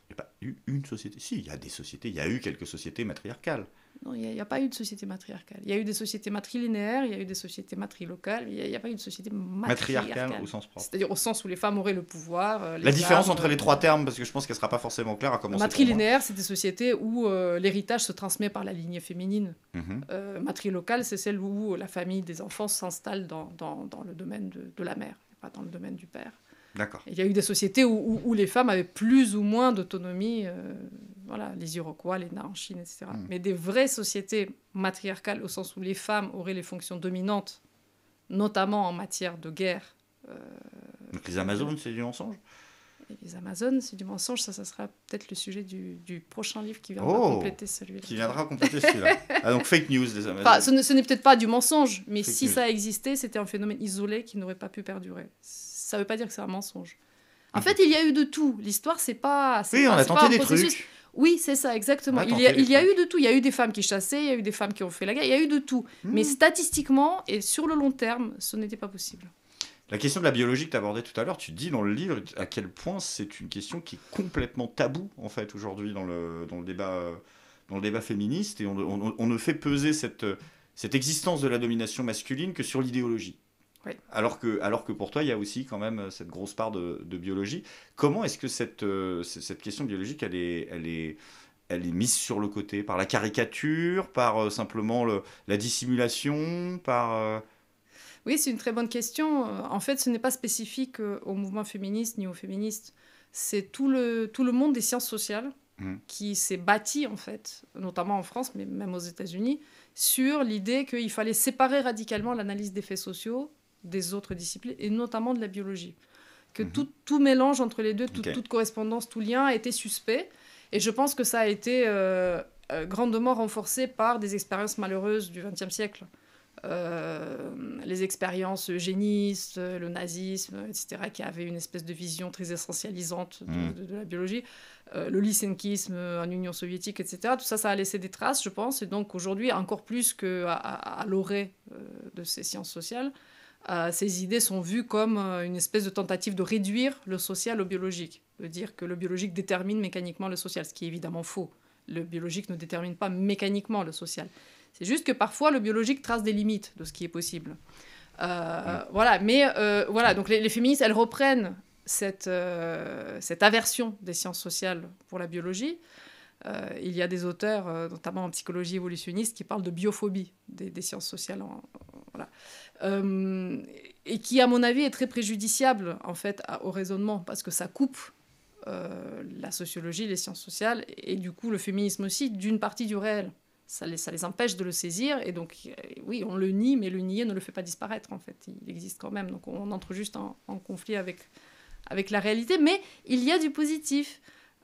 Il n'y a pas eu une société. Si, il y a des sociétés. Il y a eu quelques sociétés matriarcales. Non, il n'y a, a pas eu de société matriarcale. Il y a eu des sociétés matrilinéaires, il y a eu des sociétés matrilocales, il n'y a, a pas eu de société matriarcale. Matriarcale au sens propre. C'est-à-dire au sens où les femmes auraient le pouvoir. Euh, les La différence femmes, entre les trois termes, parce que je pense qu'elle ne sera pas forcément claire à comment c'est. Matrilinéaire, c'est des sociétés où euh, l'héritage se transmet par la lignée féminine. Mm-hmm. euh, matrilocale, c'est celle où la famille des enfants s'installe dans, dans, dans le domaine de, de la mère, pas dans le domaine du père. D'accord. Il y a eu des sociétés où, où, où les femmes avaient plus ou moins d'autonomie, euh, voilà, les Iroquois, les Nars en Chine, et cetera. Mmh. Mais des vraies sociétés matriarcales, au sens où les femmes auraient les fonctions dominantes, notamment en matière de guerre. Euh, Donc les Amazones, c'est du mensonge ? Les Amazones, c'est du mensonge, ça, ça sera peut-être le sujet du, du prochain livre qui viendra oh, compléter celui-là. Qui viendra compléter celui-là. Ah, donc fake news des Amazones. Enfin, ce n'est peut-être pas du mensonge, mais fake si news. ça existait, c'était un phénomène isolé qui n'aurait pas pu perdurer. Ça ne veut pas dire que c'est un mensonge. En fait, il y a eu de tout. L'histoire, c'est pas... Oui, pas, on a tenté des processus. trucs. Oui, c'est ça, exactement. Il y a, il y a eu de tout. Il y a eu des femmes qui chassaient, il y a eu des femmes qui ont fait la guerre, il y a eu de tout. Mmh. Mais statistiquement et sur le long terme, ce n'était pas possible. La question de la biologie que tu abordais tout à l'heure, tu dis dans le livre à quel point c'est une question qui est complètement taboue, en fait, aujourd'hui, dans le, dans le débat, dans le débat féministe. Et on, on, on ne fait peser cette, cette existence de la domination masculine que sur l'idéologie. Oui. Alors, que, alors que pour toi, il y a aussi quand même cette grosse part de, de biologie. Comment est-ce que cette, cette question biologique, elle est... Elle est Elle est mise sur le côté par la caricature, par simplement le, la dissimulation, par... Oui, c'est une très bonne question. En fait, ce n'est pas spécifique au mouvement féministe ni aux féministes. C'est tout le, tout le monde des sciences sociales mmh. qui s'est bâti, en fait, notamment en France, mais même aux États-Unis, sur l'idée qu'il fallait séparer radicalement l'analyse des faits sociaux des autres disciplines, et notamment de la biologie. Que mmh. tout, tout mélange entre les deux, tout, okay. toute correspondance, tout lien était suspect. Et je pense que ça a été euh, grandement renforcé par des expériences malheureuses du vingtième siècle. Euh, les expériences eugénistes, le nazisme, et cetera, qui avaient une espèce de vision très essentialisante de, mmh. de, de la biologie. Euh, le lysenkisme en Union soviétique, et cetera. Tout ça, ça a laissé des traces, je pense. Et donc aujourd'hui, encore plus qu'à à, à l'orée euh, de ces sciences sociales, Euh, ces idées sont vues comme euh, une espèce de tentative de réduire le social au biologique, de dire que le biologique détermine mécaniquement le social, ce qui est évidemment faux. Le biologique ne détermine pas mécaniquement le social. C'est juste que parfois, le biologique trace des limites de ce qui est possible. Euh, ouais. Voilà, mais euh, voilà, donc les, les féministes, elles reprennent cette, euh, cette aversion des sciences sociales pour la biologie. Euh, il y a des auteurs, euh, notamment en psychologie évolutionniste, qui parlent de biophobie des, des sciences sociales. En, en, voilà. Euh, et qui, à mon avis, est très préjudiciable, en fait, à, au raisonnement, parce que ça coupe euh, la sociologie, les sciences sociales, et, et du coup le féminisme aussi, d'une partie du réel. ça les, ça les empêche de le saisir. Et donc, oui, on le nie, mais le nier ne le fait pas disparaître, en fait. Il existe quand même. Donc, on entre juste en, en conflit avec, avec la réalité. Mais il y a du positif.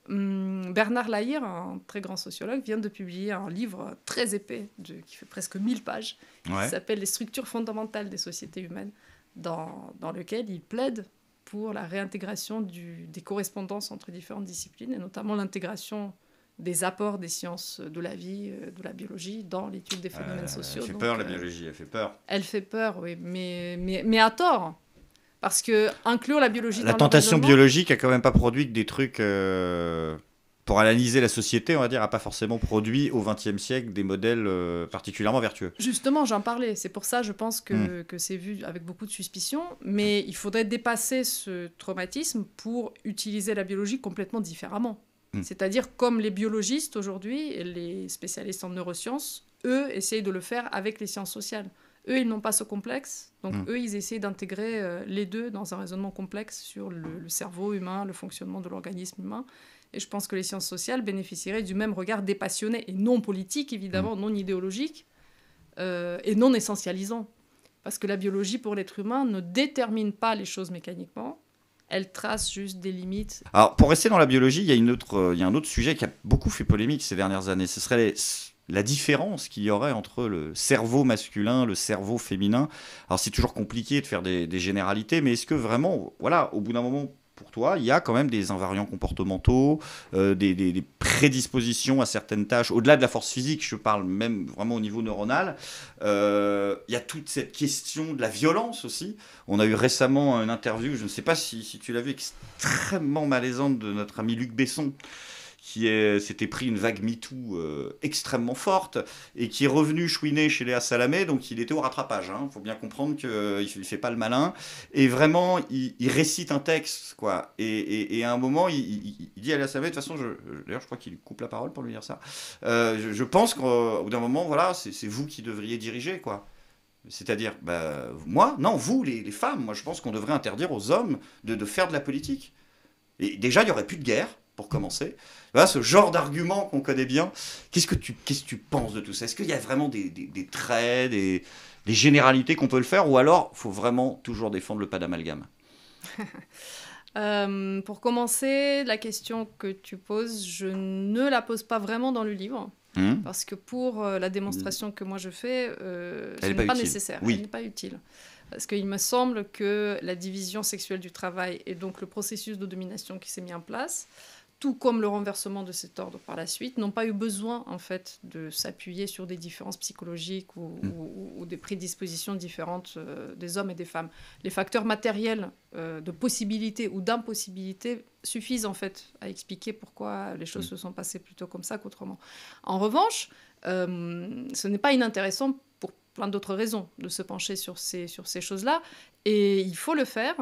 Hum, Bernard Lahir, un très grand sociologue, vient de publier un livre très épais, de, qui fait presque mille pages, ouais. qui s'appelle « Les structures fondamentales des sociétés humaines », dans, dans lequel il plaide pour la réintégration du, des correspondances entre différentes disciplines, et notamment l'intégration des apports des sciences de la vie, de la biologie, dans l'étude des phénomènes euh, sociaux. Elle fait donc, peur, euh, la biologie, elle fait peur. Elle fait peur, oui, mais, mais, mais à tort. Parce que inclure la biologie la dans tentation biologique a quand même pas produit que des trucs... Euh, pour analyser la société, on va dire, a pas forcément produit au vingtième siècle des modèles euh, particulièrement vertueux. Justement, j'en parlais. C'est pour ça, je pense, que, mmh. que c'est vu avec beaucoup de suspicion. Mais il faudrait dépasser ce traumatisme pour utiliser la biologie complètement différemment. Mmh. C'est-à-dire, comme les biologistes aujourd'hui, les spécialistes en neurosciences, eux, essayent de le faire avec les sciences sociales. Eux, ils n'ont pas ce complexe, donc mmh. eux, ils essaient d'intégrer euh, les deux dans un raisonnement complexe sur le, le cerveau humain, le fonctionnement de l'organisme humain. Et je pense que les sciences sociales bénéficieraient du même regard dépassionné et non politique, évidemment, mmh. non idéologique euh, et non essentialisant. Parce que la biologie, pour l'être humain, ne détermine pas les choses mécaniquement, elle trace juste des limites. Alors, pour rester dans la biologie, il y a, une autre, euh, il y a un autre sujet qui a beaucoup fait polémique ces dernières années, ce serait les... la différence qu'il y aurait entre le cerveau masculin, le cerveau féminin. Alors c'est toujours compliqué de faire des, des généralités, mais est-ce que vraiment, voilà, au bout d'un moment, pour toi, il y a quand même des invariants comportementaux, euh, des, des, des prédispositions à certaines tâches, au-delà de la force physique, je parle même vraiment au niveau neuronal, euh, il y a toute cette question de la violence aussi. On a eu récemment une interview, je ne sais pas si, si tu l'as vu, extrêmement malaisante de notre ami Luc Besson, qui s'était pris une vague MeToo euh, extrêmement forte et qui est revenu chouiner chez Léa Salamé, donc il était au rattrapage. Il hein. faut bien comprendre qu'il euh, ne fait pas le malin. Et vraiment, il, il récite un texte, quoi. Et, et, et à un moment, il, il, il dit à Léa Salamé, de toute façon, je, je, d'ailleurs, je crois qu'il coupe la parole pour lui dire ça. Euh, je, je pense qu'au bout d'un moment, voilà, c'est, c'est vous qui devriez diriger, quoi. C'est-à-dire, bah, moi, non, vous, les, les femmes, moi, je pense qu'on devrait interdire aux hommes de, de faire de la politique. Et déjà, il n'y aurait plus de guerre. Pour commencer, voilà ce genre d'argument qu'on connaît bien. Qu'est-ce que tu, qu'est-ce que tu penses de tout ça? Est-ce qu'il y a vraiment des, des, des traits, des, des généralités qu'on peut le faire, ou alors faut vraiment toujours défendre le pas d'amalgame? euh, Pour commencer, la question que tu poses, je ne la pose pas vraiment dans le livre, mmh. parce que pour euh, la démonstration que moi je fais, euh, elle n'est pas, pas nécessaire, oui. elle n'est pas utile. Parce qu'il me semble que la division sexuelle du travail et donc le processus de domination qui s'est mis en place, tout comme le renversement de cet ordre par la suite, n'ont pas eu besoin en fait, de s'appuyer sur des différences psychologiques ou, mmh. ou, ou des prédispositions différentes euh, des hommes et des femmes. Les facteurs matériels euh, de possibilité ou d'impossibilité suffisent en fait, à expliquer pourquoi les choses mmh. se sont passées plutôt comme ça qu'autrement. En revanche, euh, ce n'est pas inintéressant pour plein d'autres raisons de se pencher sur ces, sur ces choses-là, et il faut le faire.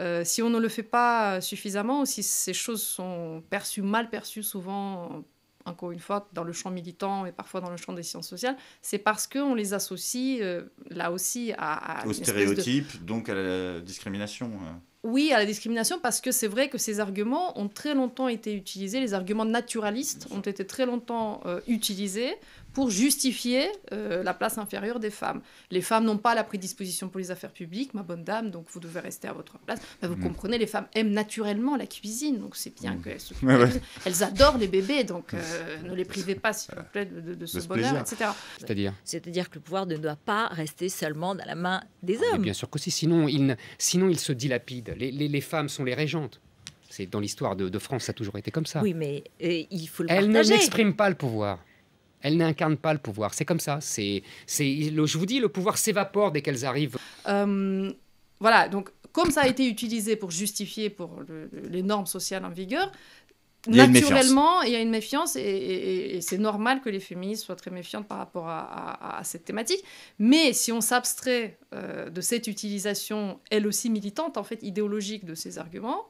Euh, si on ne le fait pas suffisamment, ou si ces choses sont perçues, mal perçues souvent, encore une fois, dans le champ militant et parfois dans le champ des sciences sociales, c'est parce qu'on les associe, euh, là aussi, à... à Aux stéréotypes, de... donc à la discrimination. Oui, à la discrimination, parce que c'est vrai que ces arguments ont très longtemps été utilisés, les arguments naturalistes ont été très longtemps euh, utilisés pour justifier euh, la place inférieure des femmes. Les femmes n'ont pas la prédisposition pour les affaires publiques, ma bonne dame, donc vous devez rester à votre place. Ben, vous mmh. comprenez, les femmes aiment naturellement la cuisine, donc c'est bien mmh. qu'elles se font. Ouais. Elles adorent les bébés, donc euh, ne les privez pas, s'il vous plaît, de, de, de ce de bonheur, plaisir. et cetera. C'est-à-dire C'est-à-dire que le pouvoir ne doit pas rester seulement dans la main des hommes. Mais bien sûr que si, sinon il, sinon il se dilapide. Les, les, les femmes sont les régentes. C'est, dans l'histoire de, de France, ça a toujours été comme ça. Oui, mais euh, il faut le Elles partager. Elles ne n'expriment pas le pouvoir. Elles n'incarnent pas le pouvoir, c'est comme ça. C'est, c'est, je vous dis, le pouvoir s'évapore dès qu'elles arrivent. Euh, voilà, donc comme ça a été utilisé pour justifier pour le, les normes sociales en vigueur, il naturellement, il y a une méfiance, et, et, et c'est normal que les féministes soient très méfiantes par rapport à, à, à cette thématique. Mais si on s'abstrait euh, de cette utilisation, elle aussi militante, en fait idéologique, de ces arguments...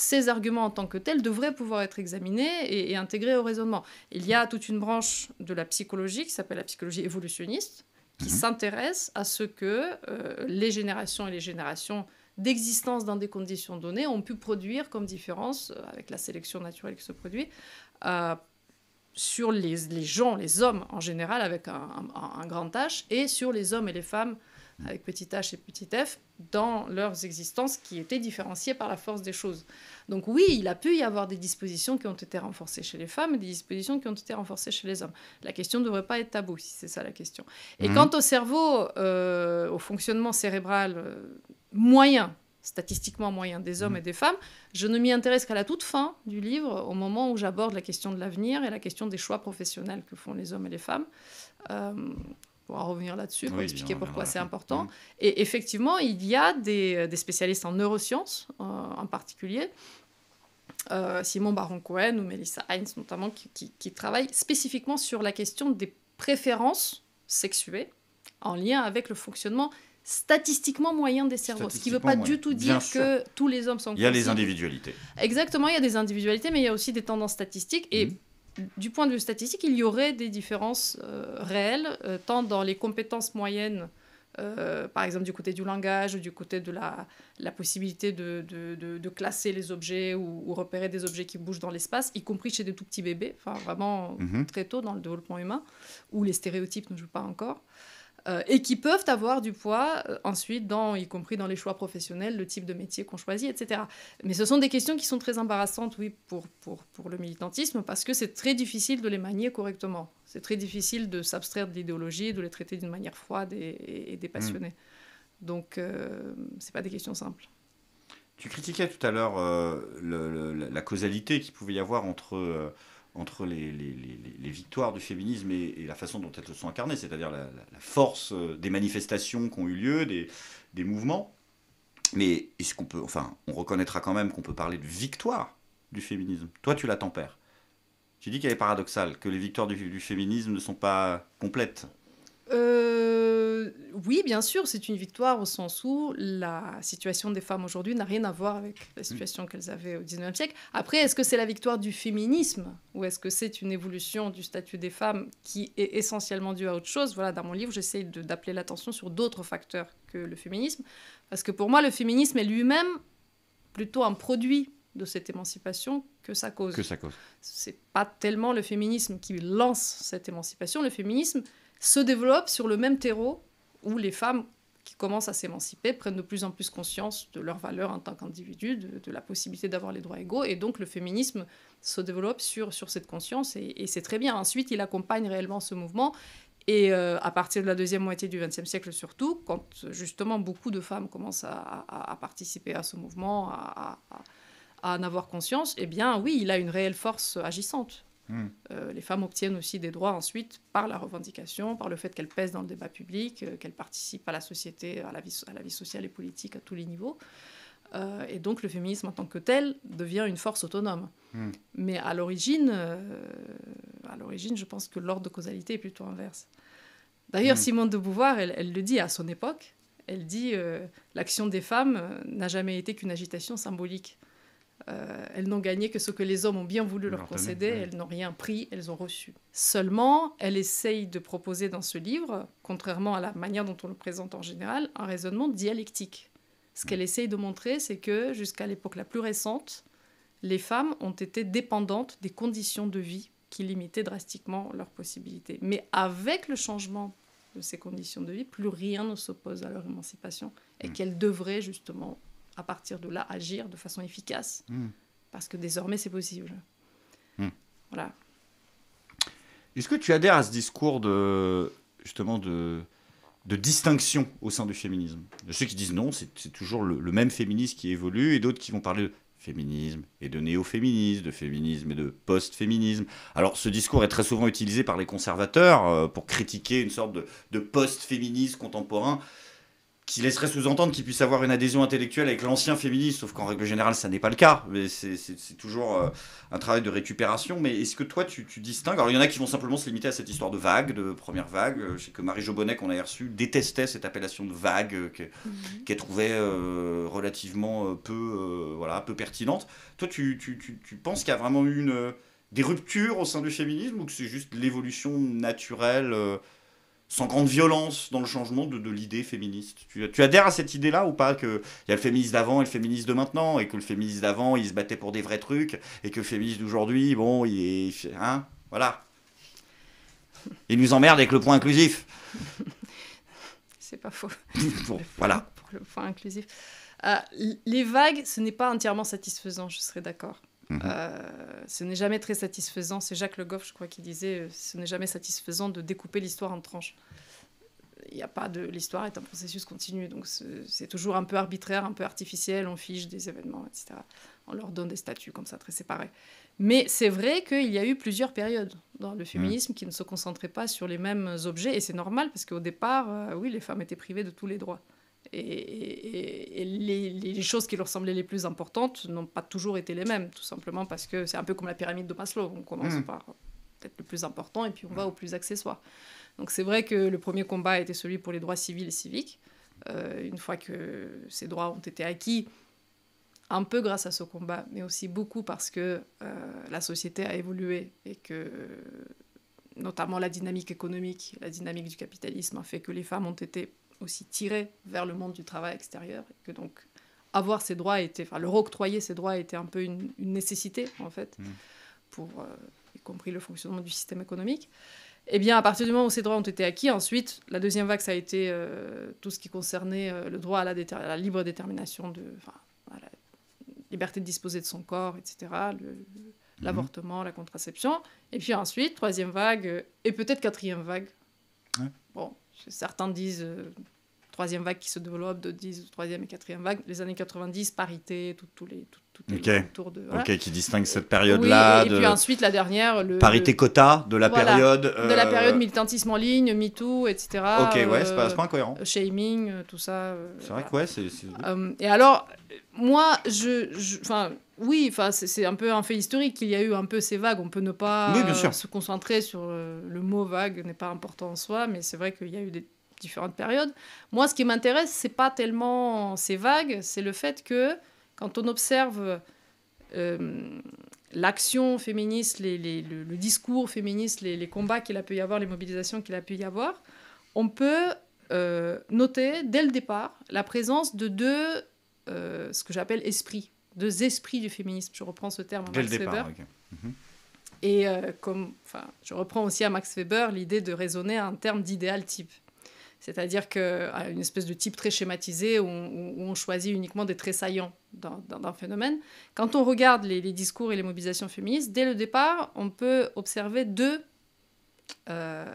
ces arguments en tant que tels devraient pouvoir être examinés et, et intégrés au raisonnement. Il y a toute une branche de la psychologie qui s'appelle la psychologie évolutionniste, qui mmh. s'intéresse à ce que euh, les générations et les générations d'existence dans des conditions données ont pu produire comme différence, avec la sélection naturelle qui se produit, euh, sur les, les gens, les hommes en général, avec un, un, un grand H, et sur les hommes et les femmes, avec petit h et petit f, dans leurs existences qui étaient différenciées par la force des choses. Donc oui, il a pu y avoir des dispositions qui ont été renforcées chez les femmes et des dispositions qui ont été renforcées chez les hommes. La question ne devrait pas être taboue, si c'est ça la question. Et mmh. quant au cerveau, euh, au fonctionnement cérébral euh, moyen, statistiquement moyen des hommes mmh. et des femmes, je ne m'y intéresse qu'à la toute fin du livre, au moment où j'aborde la question de l'avenir et la question des choix professionnels que font les hommes et les femmes. Euh, On va revenir là-dessus pour oui, expliquer pourquoi c'est important. Mmh. Et effectivement, il y a des, des spécialistes en neurosciences, euh, en particulier, euh, Simon Baron-Cohen ou Melissa Heinz notamment, qui, qui, qui travaillent spécifiquement sur la question des préférences sexuées en lien avec le fonctionnement statistiquement moyen des cerveaux. Ce qui ne veut pas moyen. du tout dire que tous les hommes sont... Il y a les individualités. Exactement, il y a des individualités, mais il y a aussi des tendances statistiques et... Mmh. Du point de vue statistique, il y aurait des différences euh, réelles, euh, tant dans les compétences moyennes, euh, par exemple du côté du langage, ou du côté de la, la possibilité de, de, de, de classer les objets ou, ou repérer des objets qui bougent dans l'espace, y compris chez des tout petits bébés, enfin vraiment mm-hmm. très tôt dans le développement humain, où les stéréotypes ne jouent pas encore, euh, et qui peuvent avoir du poids euh, ensuite, dans, y compris dans les choix professionnels, le type de métier qu'on choisit, et cetera. Mais ce sont des questions qui sont très embarrassantes, oui, pour, pour, pour le militantisme, parce que c'est très difficile de les manier correctement. C'est très difficile de s'abstraire de l'idéologie, de les traiter d'une manière froide et, et dépassionnée. Mmh. Donc, euh, c'est pas des questions simples. Tu critiquais tout à l'heure euh, le, le, la causalité qu'il pouvait y avoir entre... Euh... entre les, les, les, les victoires du féminisme et, et la façon dont elles se sont incarnées, c'est-à-dire la, la force des manifestations qui ont eu lieu, des, des mouvements. Mais est-ce qu'on peut, enfin, on reconnaîtra quand même qu'on peut parler de victoire du féminisme. Toi, tu la tempères. Tu dis qu'elle est paradoxale, que les victoires du, du féminisme ne sont pas complètes. Euh, oui, bien sûr, c'est une victoire au sens où la situation des femmes aujourd'hui n'a rien à voir avec la situation qu'elles avaient au dix-neuvième siècle. Après, est-ce que c'est la victoire du féminisme ou est-ce que c'est une évolution du statut des femmes qui est essentiellement due à autre chose? Voilà, dans mon livre, j'essaie d'appeler l'attention sur d'autres facteurs que le féminisme, parce que pour moi, le féminisme est lui-même plutôt un produit de cette émancipation que ça cause. Que ça cause. C'est pas tellement le féminisme qui lance cette émancipation, le féminisme se développe sur le même terreau où les femmes qui commencent à s'émanciper prennent de plus en plus conscience de leur valeur en tant qu'individu, de, de la possibilité d'avoir les droits égaux. Et donc, le féminisme se développe sur, sur cette conscience et, et c'est très bien. Ensuite, il accompagne réellement ce mouvement. Et euh, à partir de la deuxième moitié du vingtième siècle surtout, quand justement beaucoup de femmes commencent à, à, à participer à ce mouvement, à, à, à en avoir conscience, eh bien oui, il a une réelle force agissante. Hum. Euh, les femmes obtiennent aussi des droits ensuite par la revendication, par le fait qu'elles pèsent dans le débat public, euh, qu'elles participent à la société, à la, vie, à la vie sociale et politique à tous les niveaux. Euh, et donc le féminisme en tant que tel devient une force autonome. Hum. Mais à l'origine, euh, à l'origine, je pense que l'ordre de causalité est plutôt inverse. D'ailleurs, hum. Simone de Beauvoir, elle, elle le dit à son époque, elle dit euh, « L'action des femmes n'a jamais été qu'une agitation symbolique ». Euh, elles n'ont gagné que ce que les hommes ont bien voulu leur concéder, oui. Elles n'ont rien pris, elles ont reçu. Seulement, elle essaye de proposer dans ce livre, contrairement à la manière dont on le présente en général, un raisonnement dialectique. Ce mmh. qu'elle essaye de montrer, c'est que jusqu'à l'époque la plus récente, les femmes ont été dépendantes des conditions de vie qui limitaient drastiquement leurs possibilités. Mais avec le changement de ces conditions de vie, plus rien ne s'oppose à leur émancipation et mmh. qu'elles devraient justement... à partir de là, agir de façon efficace. Mm. Parce que désormais, c'est possible. Mm. Voilà. Est-ce que tu adhères à ce discours de, justement, de, de distinction au sein du féminisme? Il y a ceux qui disent non, c'est toujours le, le même féminisme qui évolue, et d'autres qui vont parler de féminisme et de néo-féminisme, de féminisme et de post-féminisme. Alors, ce discours est très souvent utilisé par les conservateurs euh, pour critiquer une sorte de, de post-féminisme contemporain, qui laisserait sous-entendre qu'il puisse avoir une adhésion intellectuelle avec l'ancien féminisme, sauf qu'en règle générale, ça n'est pas le cas. Mais c'est toujours euh, un travail de récupération. Mais est-ce que toi, tu, tu distingues... Alors, il y en a qui vont simplement se limiter à cette histoire de vague, de première vague. Je sais que Marie-Jo Bonnet, qu'on a reçue, détestait cette appellation de vague euh, qu'elle mm-hmm. qu'elle trouvait euh, relativement euh, peu, euh, voilà, peu pertinente. Toi, tu, tu, tu, tu penses qu'il y a vraiment eu une, euh, des ruptures au sein du féminisme ou que c'est juste l'évolution naturelle euh, sans grande violence dans le changement de, de l'idée féministe? Tu, tu adhères à cette idée-là ou pas, qu'il y a le féministe d'avant et le féministe de maintenant, et que le féministe d'avant, il se battait pour des vrais trucs, et que le féministe d'aujourd'hui, bon, il est... Hein Voilà. Ils nous emmerdent avec le point inclusif. C'est pas faux. Bon, voilà. Pour le point inclusif. Euh, les vagues, ce n'est pas entièrement satisfaisant, je serais d'accord. Mmh. Euh, ce n'est jamais très satisfaisant. C'est Jacques Le Goff, je crois, qui disait euh, ce n'est jamais satisfaisant de découper l'histoire en tranches. Il n'y a pas de... L'histoire est un processus continu, donc c'est toujours un peu arbitraire, un peu artificiel. On fige des événements, et cetera. On leur donne des statuts comme ça, très séparés. Mais c'est vrai qu'il y a eu plusieurs périodes dans le féminisme mmh. qui ne se concentraient pas sur les mêmes objets, et c'est normal, parce qu'au départ, euh, oui, les femmes étaient privées de tous les droits. Et, et, et les, les choses qui leur semblaient les plus importantes n'ont pas toujours été les mêmes, tout simplement parce que c'est un peu comme la pyramide de Maslow. On commence mmh. par peut-être le plus important et puis on mmh. va au plus accessoire. Donc c'est vrai que le premier combat était celui pour les droits civils et civiques. Euh, une fois que ces droits ont été acquis, un peu grâce à ce combat, mais aussi beaucoup parce que euh, la société a évolué et que notamment la dynamique économique, la dynamique du capitalisme a fait que les femmes ont été aussi tirées vers le monde du travail extérieur, et que donc avoir ces droits était, enfin leur octroyer ces droits était un peu une, une nécessité en fait, mmh. pour euh, y compris le fonctionnement du système économique. Eh bien, à partir du moment où ces droits ont été acquis, ensuite, la deuxième vague, ça a été euh, tout ce qui concernait euh, le droit à la, à la libre détermination, de, enfin, à la liberté de disposer de son corps, et cetera, l'avortement, mmh. la contraception. Et puis ensuite, troisième vague, euh, et peut-être quatrième vague. Ouais. Bon, certains disent euh, troisième vague qui se développe, d'autres disent troisième et quatrième vague. Les années quatre-vingt-dix, parité, tout, tout les, tout, tout les okay. autour de... Voilà. Ok, qui distingue cette période-là. Oui, et, de... et puis ensuite, la dernière... Le, parité le... quota de la voilà, période... Euh... De la période militantisme en ligne, MeToo, et cetera. Ok, ouais, euh, c'est pas, c'est pas incohérent. Shaming, tout ça. Euh, c'est vrai voilà. que ouais, c'est... c'est... Euh, et alors, moi, je... je oui, c'est un peu un fait historique qu'il y a eu un peu ces vagues. On peut ne pas oui, bien sûr. Euh, se concentrer sur... Euh, le mot vague n'est pas important en soi, mais c'est vrai qu'il y a eu des différentes périodes. Moi, ce qui m'intéresse, c'est pas tellement ces vagues, c'est le fait que quand on observe euh, l'action féministe, les, les, le, le discours féministe, les, les combats qu'il a pu y avoir, les mobilisations qu'il a pu y avoir, on peut euh, noter dès le départ la présence de deux, euh, ce que j'appelle esprits, deux esprits du féminisme. Je reprends ce terme à Max Weber. Okay. Mmh. Et euh, comme, enfin, je reprends aussi à Max Weber l'idée de raisonner en termes d'idéal type. C'est-à-dire qu'une espèce de type très schématisé où on, où on choisit uniquement des traits saillants dans, dans, dans un phénomène. Quand on regarde les, les discours et les mobilisations féministes, dès le départ, on peut observer deux, euh,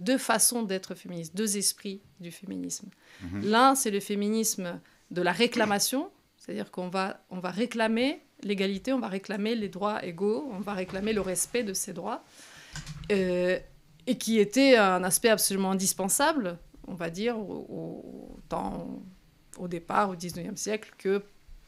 deux façons d'être féministe, deux esprits du féminisme. Mmh. L'un, c'est le féminisme de la réclamation, c'est-à-dire qu'on va, on va réclamer l'égalité, on va réclamer les droits égaux, on va réclamer le respect de ces droits. Euh, Et qui était un aspect absolument indispensable, on va dire, au, au, temps, au départ, au dix-neuvième siècle, que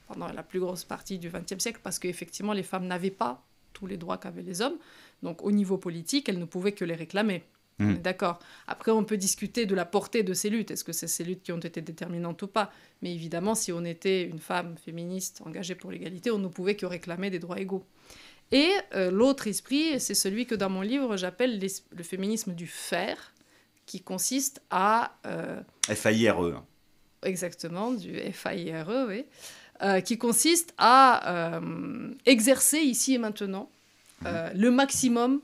pendant la plus grosse partie du vingtième siècle, parce qu'effectivement, les femmes n'avaient pas tous les droits qu'avaient les hommes. Donc, au niveau politique, elles ne pouvaient que les réclamer. Mmh. On est d'accord. Après, on peut discuter de la portée de ces luttes. Est-ce que c'est ces luttes qui ont été déterminantes ou pas? Mais évidemment, si on était une femme féministe engagée pour l'égalité, on ne pouvait que réclamer des droits égaux. Et euh, l'autre esprit, c'est celui que dans mon livre, j'appelle le féminisme du faire, qui consiste à... Euh, F I R E. Exactement, du F I R E, oui. Euh, qui consiste à euh, exercer ici et maintenant euh, mmh. le maximum,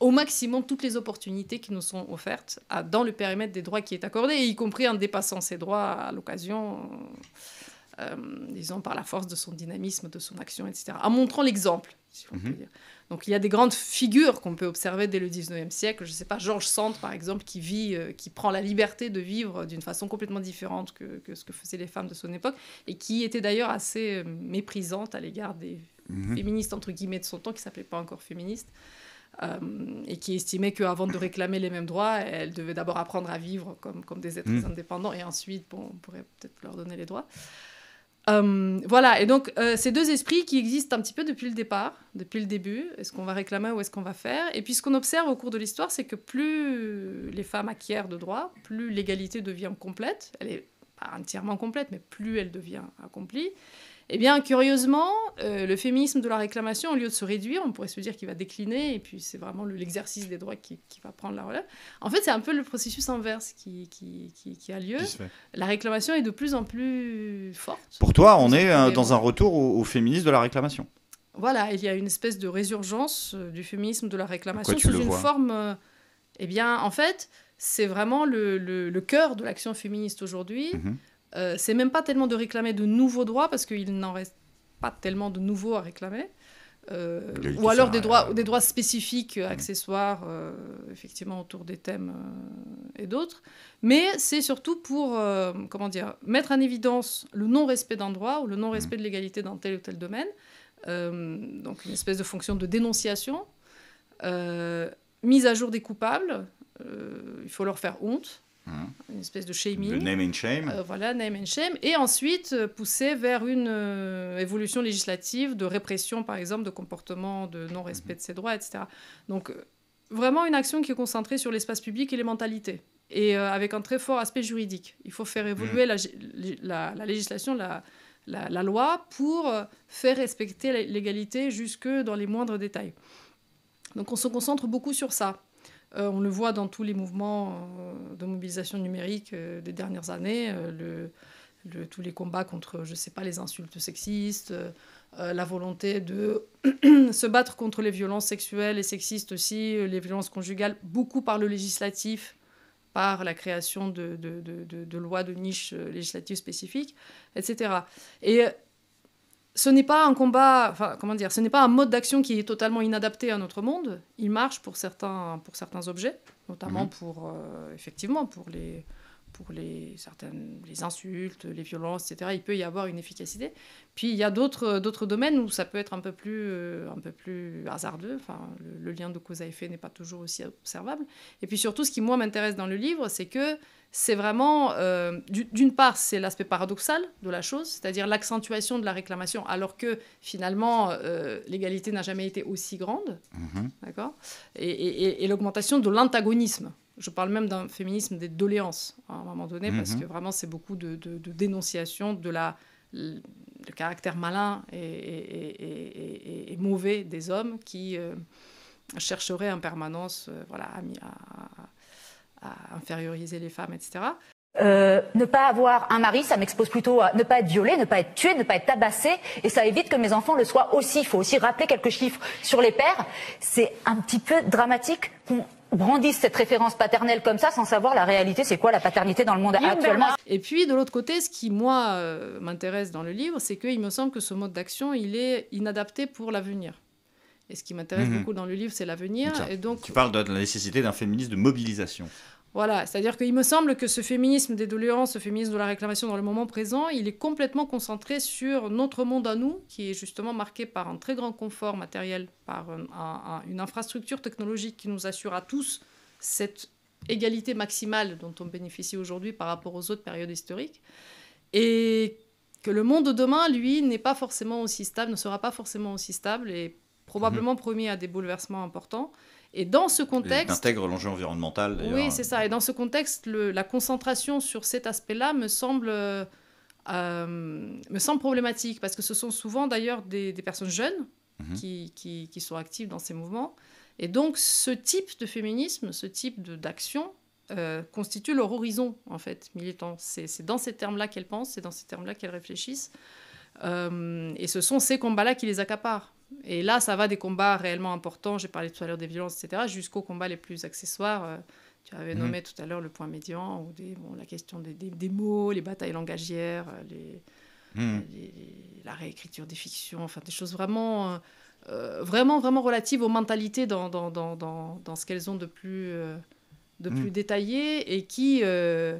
au maximum, toutes les opportunités qui nous sont offertes à, dans le périmètre des droits qui est accordé, y compris en dépassant ces droits à l'occasion... Euh, Euh, disons par la force de son dynamisme, de son action, et cetera, en montrant l'exemple, si on mmh. peut dire. Donc il y a des grandes figures qu'on peut observer dès le dix-neuvième siècle, je ne sais pas, Georges Sand, par exemple, qui, vit, euh, qui prend la liberté de vivre d'une façon complètement différente que, que ce que faisaient les femmes de son époque, et qui était d'ailleurs assez méprisante à l'égard des mmh. féministes, entre guillemets, de son temps, qui ne s'appelaient pas encore féministes, euh, et qui estimait qu'avant de réclamer les mêmes droits, elles devaient d'abord apprendre à vivre comme, comme des êtres mmh. indépendants, et ensuite, bon, on pourrait peut-être leur donner les droits. Euh, voilà, et donc euh, ces deux esprits qui existent un petit peu depuis le départ, depuis le début, est-ce qu'on va réclamer ou est-ce qu'on va faire? Et puis ce qu'on observe au cours de l'histoire, c'est que plus les femmes acquièrent de droits, plus l'égalité devient complète, elle est pas entièrement complète, mais plus elle devient accomplie. Et bien curieusement, euh, le féminisme de la réclamation, au lieu de se réduire, on pourrait se dire qu'il va décliner, et puis c'est vraiment le, l'exercice des droits qui, qui va prendre la relève. En fait, c'est un peu le processus inverse qui, qui, qui, qui a lieu. La réclamation est de plus en plus forte. Pour toi, on est euh, dans un retour au, au féminisme de la réclamation. Voilà, il y a une espèce de résurgence du féminisme de la réclamation sous une forme... Euh, eh bien, en fait, c'est vraiment le, le, le cœur de l'action féministe aujourd'hui. Mm-hmm. euh, c'est même pas tellement de réclamer de nouveaux droits, parce qu'il n'en reste pas tellement de nouveaux à réclamer. Euh, ou alors des droits, des droits spécifiques, euh, accessoires, euh, effectivement, autour des thèmes euh, et d'autres. Mais c'est surtout pour, euh, comment dire, mettre en évidence le non-respect d'un droit ou le non-respect de l'égalité dans tel ou tel domaine. Euh, donc une espèce de fonction de dénonciation, euh, mise à jour des coupables, euh, il faut leur faire honte, mmh. une espèce de shaming. Le name and shame. Euh, voilà, name and shame. Et ensuite, euh, pousser vers une euh, évolution législative de répression, par exemple, de comportements de non-respect mmh. de ses droits, et cetera. Donc euh, vraiment une action qui est concentrée sur l'espace public et les mentalités, et euh, avec un très fort aspect juridique. Il faut faire évoluer mmh. la, la, la législation, la... La, la loi pour faire respecter l'égalité jusque dans les moindres détails. Donc on se concentre beaucoup sur ça. Euh, on le voit dans tous les mouvements euh, de mobilisation numérique euh, des dernières années, euh, le, le, tous les combats contre, je sais pas, les insultes sexistes, euh, la volonté de se battre contre les violences sexuelles et sexistes aussi, les violences conjugales, beaucoup par le législatif, par la création de, de, de, de, de lois de niche législatives spécifiques, et cetera. Et ce n'est pas un combat, enfin, comment dire, ce n'est pas un mode d'action qui est totalement inadapté à notre monde. Il marche pour certains, pour certains objets, notamment mmh. pour, euh, effectivement, pour, les, pour les, certaines, les insultes, les violences, et cetera. Il peut y avoir une efficacité. Puis il y a d'autres, d'autres domaines où ça peut être un peu plus, euh, un peu plus hasardeux. Enfin, le, le lien de cause à effet n'est pas toujours aussi observable. Et puis surtout, ce qui, moi, m'intéresse dans le livre, c'est que c'est vraiment... Euh, d'une part, c'est l'aspect paradoxal de la chose, c'est-à-dire l'accentuation de la réclamation, alors que, finalement, euh, l'égalité n'a jamais été aussi grande. Mmh. D'accord ? Et, et, et, et l'augmentation de l'antagonisme. Je parle même d'un féminisme des doléances, à un moment donné, mmh. parce que vraiment, c'est beaucoup de, de, de dénonciation de la... le caractère malin et, et, et, et, et mauvais des hommes qui euh, chercheraient en permanence euh, voilà, à, à, à inférioriser les femmes, et cetera. Euh, ne pas avoir un mari, ça m'expose plutôt à ne pas être violée, ne pas être tuée, ne pas être tabassée, et ça évite que mes enfants le soient aussi. Il faut aussi rappeler quelques chiffres sur les pères. C'est un petit peu dramatique qu'on brandissent cette référence paternelle comme ça sans savoir la réalité, c'est quoi la paternité dans le monde actuellement. Et puis de l'autre côté, ce qui moi euh, m'intéresse dans le livre, c'est qu'il me semble que ce mode d'action, il est inadapté pour l'avenir. Et ce qui m'intéresse mmh. beaucoup dans le livre, c'est l'avenir. Et donc tu parles de la nécessité d'un féminisme de mobilisation. Voilà, c'est-à-dire qu'il me semble que ce féminisme des doléances, ce féminisme de la réclamation dans le moment présent, il est complètement concentré sur notre monde à nous, qui est justement marqué par un très grand confort matériel, par un, un, une infrastructure technologique qui nous assure à tous cette égalité maximale dont on bénéficie aujourd'hui par rapport aux autres périodes historiques, et que le monde de demain, lui, n'est pas forcément aussi stable, ne sera pas forcément aussi stable, et probablement mmh. promis à des bouleversements importants. Et dans ce contexte... Intègre l'enjeu environnemental, d'ailleurs. Oui, c'est ça. Et dans ce contexte, le, la concentration sur cet aspect-là me semble, euh, me semble problématique, parce que ce sont souvent, d'ailleurs, des, des personnes jeunes mmh. qui, qui, qui sont actives dans ces mouvements. Et donc, ce type de féminisme, ce type d'action euh, constitue leur horizon, en fait, militant. C'est dans ces termes-là qu'elles pensent, c'est dans ces termes-là qu'elles réfléchissent. Euh, et ce sont ces combats-là qui les accaparent. Et là, ça va des combats réellement importants, j'ai parlé tout à l'heure des violences, et cetera, jusqu'aux combats les plus accessoires. Euh, tu avais mmh. nommé tout à l'heure le point médian, ou des, bon, la question des, des, des mots, les batailles langagières, les, mmh. les, les, la réécriture des fictions, enfin des choses vraiment, euh, vraiment, vraiment relatives aux mentalités dans, dans, dans, dans, dans ce qu'elles ont de plus, euh, de mmh. plus détaillé et qui, euh,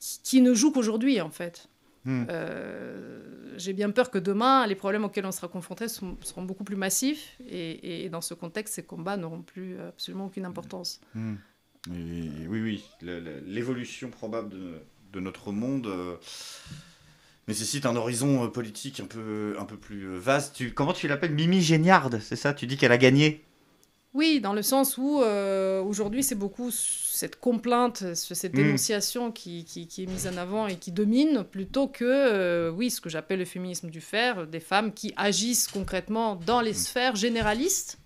qui, qui ne jouent qu'aujourd'hui, en fait. Mmh. Euh, j'ai bien peur que demain, les problèmes auxquels on sera confronté sont, seront beaucoup plus massifs et, et dans ce contexte, ces combats n'auront plus absolument aucune importance. Mmh. Et, et, oui, oui, l'évolution probable de, de notre monde euh, nécessite un horizon politique un peu, un peu plus vaste. Tu, comment tu l'appelles, Mimi Géniarde, c'est ça? Tu dis qu'elle a gagné? Oui, dans le sens où euh, aujourd'hui, c'est beaucoup cette complainte, cette dénonciation mmh. qui, qui, qui est mise en avant et qui domine, plutôt que, euh, oui, ce que j'appelle le féminisme du faire, des femmes qui agissent concrètement dans les sphères généralistes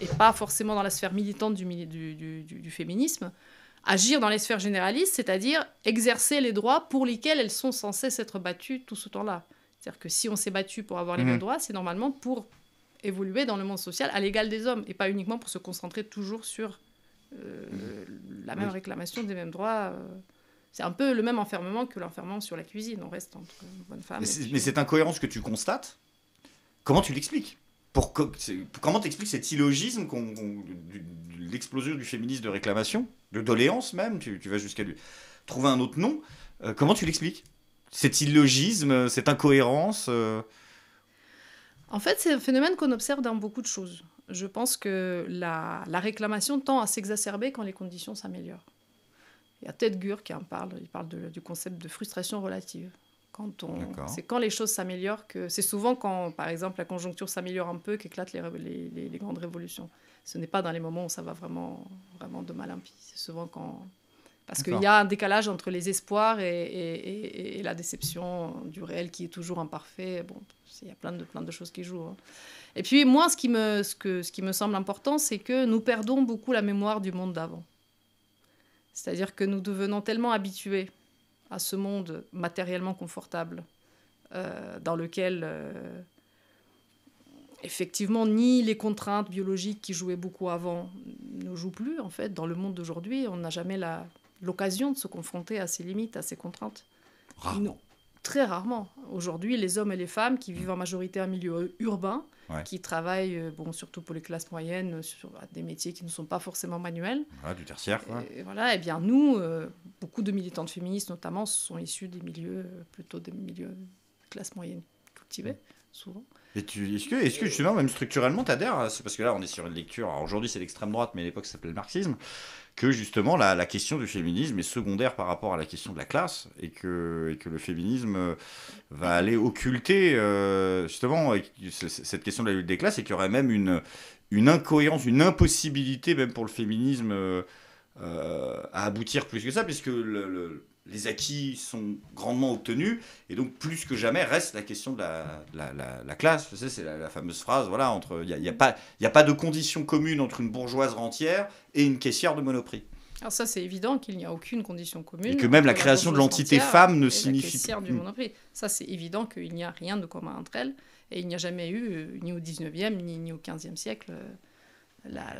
et pas forcément dans la sphère militante du, du, du, du féminisme. Agir dans les sphères généralistes, c'est-à-dire exercer les droits pour lesquels elles sont censées s'être battues tout ce temps-là. C'est-à-dire que si on s'est battu pour avoir les mêmes mmh. droits, c'est normalement pour évoluer dans le monde social à l'égal des hommes, et pas uniquement pour se concentrer toujours sur euh, la même réclamation des mêmes droits. Euh. C'est un peu le même enfermement que l'enfermement sur la cuisine. On reste entre bonnes femmes. Mais cette incohérence que tu constates, comment tu l'expliques? Pour, comment t'expliques cet illogisme, l'explosion du féminisme de réclamation, de doléance même, tu, tu vas jusqu'à lui trouver un autre nom, euh, comment tu l'expliques? Cet illogisme, cette incohérence euh... En fait, c'est un phénomène qu'on observe dans beaucoup de choses. Je pense que la, la réclamation tend à s'exacerber quand les conditions s'améliorent. Il y a Ted Gurr qui en parle, il parle de, du concept de frustration relative. C'est quand les choses s'améliorent que... C'est souvent quand, par exemple, la conjoncture s'améliore un peu qu'éclatent les, les, les, les grandes révolutions. Ce n'est pas dans les moments où ça va vraiment, vraiment de mal en pis. C'est souvent quand... Parce qu'il y a un décalage entre les espoirs et, et, et, et la déception du réel qui est toujours imparfait. Bon, il y a plein de, plein de choses qui jouent. Hein. Et puis, moi, ce qui me, ce que, ce qui me semble important, c'est que nous perdons beaucoup la mémoire du monde d'avant. C'est-à-dire que nous devenons tellement habitués à ce monde matériellement confortable, euh, dans lequel, euh, effectivement, ni les contraintes biologiques qui jouaient beaucoup avant ne jouent plus, en fait. Dans le monde d'aujourd'hui, on n'a jamais l'occasion de se confronter à ses limites, à ses contraintes. Rarement. Très rarement. Aujourd'hui, les hommes et les femmes qui vivent en majorité un milieu urbain, ouais. qui travaillent, bon, surtout pour les classes moyennes, sur des métiers qui ne sont pas forcément manuels. Voilà, du tertiaire, quoi. Et, et voilà, et bien nous, euh, beaucoup de militantes féministes, notamment, sont issues des milieux, plutôt des milieux de classe moyenne cultivés, souvent. Et tu, est-ce que, est-ce que justement, même structurellement, t'adhères? C'est parce que là, on est sur une lecture, aujourd'hui c'est l'extrême droite, mais à l'époque ça s'appelait le marxisme, que justement la, la question du féminisme est secondaire par rapport à la question de la classe, et que, et que le féminisme va aller occulter euh, justement cette question de la lutte des classes, et qu'il y aurait même une, une incohérence, une impossibilité même pour le féminisme euh, euh, à aboutir plus que ça, puisque le... le les acquis sont grandement obtenus, et donc plus que jamais reste la question de la, de la, la, la classe. Tu sais, c'est la, la fameuse phrase, voilà, entre, il n'y a, a, a pas de condition commune entre une bourgeoise rentière et une caissière de Monoprix. Alors ça, c'est évident qu'il n'y a aucune condition commune. Et que même la création de l'entité femme ne signifie pas... La caissière du Monoprix. Ça, c'est évident qu'il n'y a rien de commun entre elles, et il n'y a jamais eu, ni au dix-neuvième, ni, ni au quinzième siècle, la,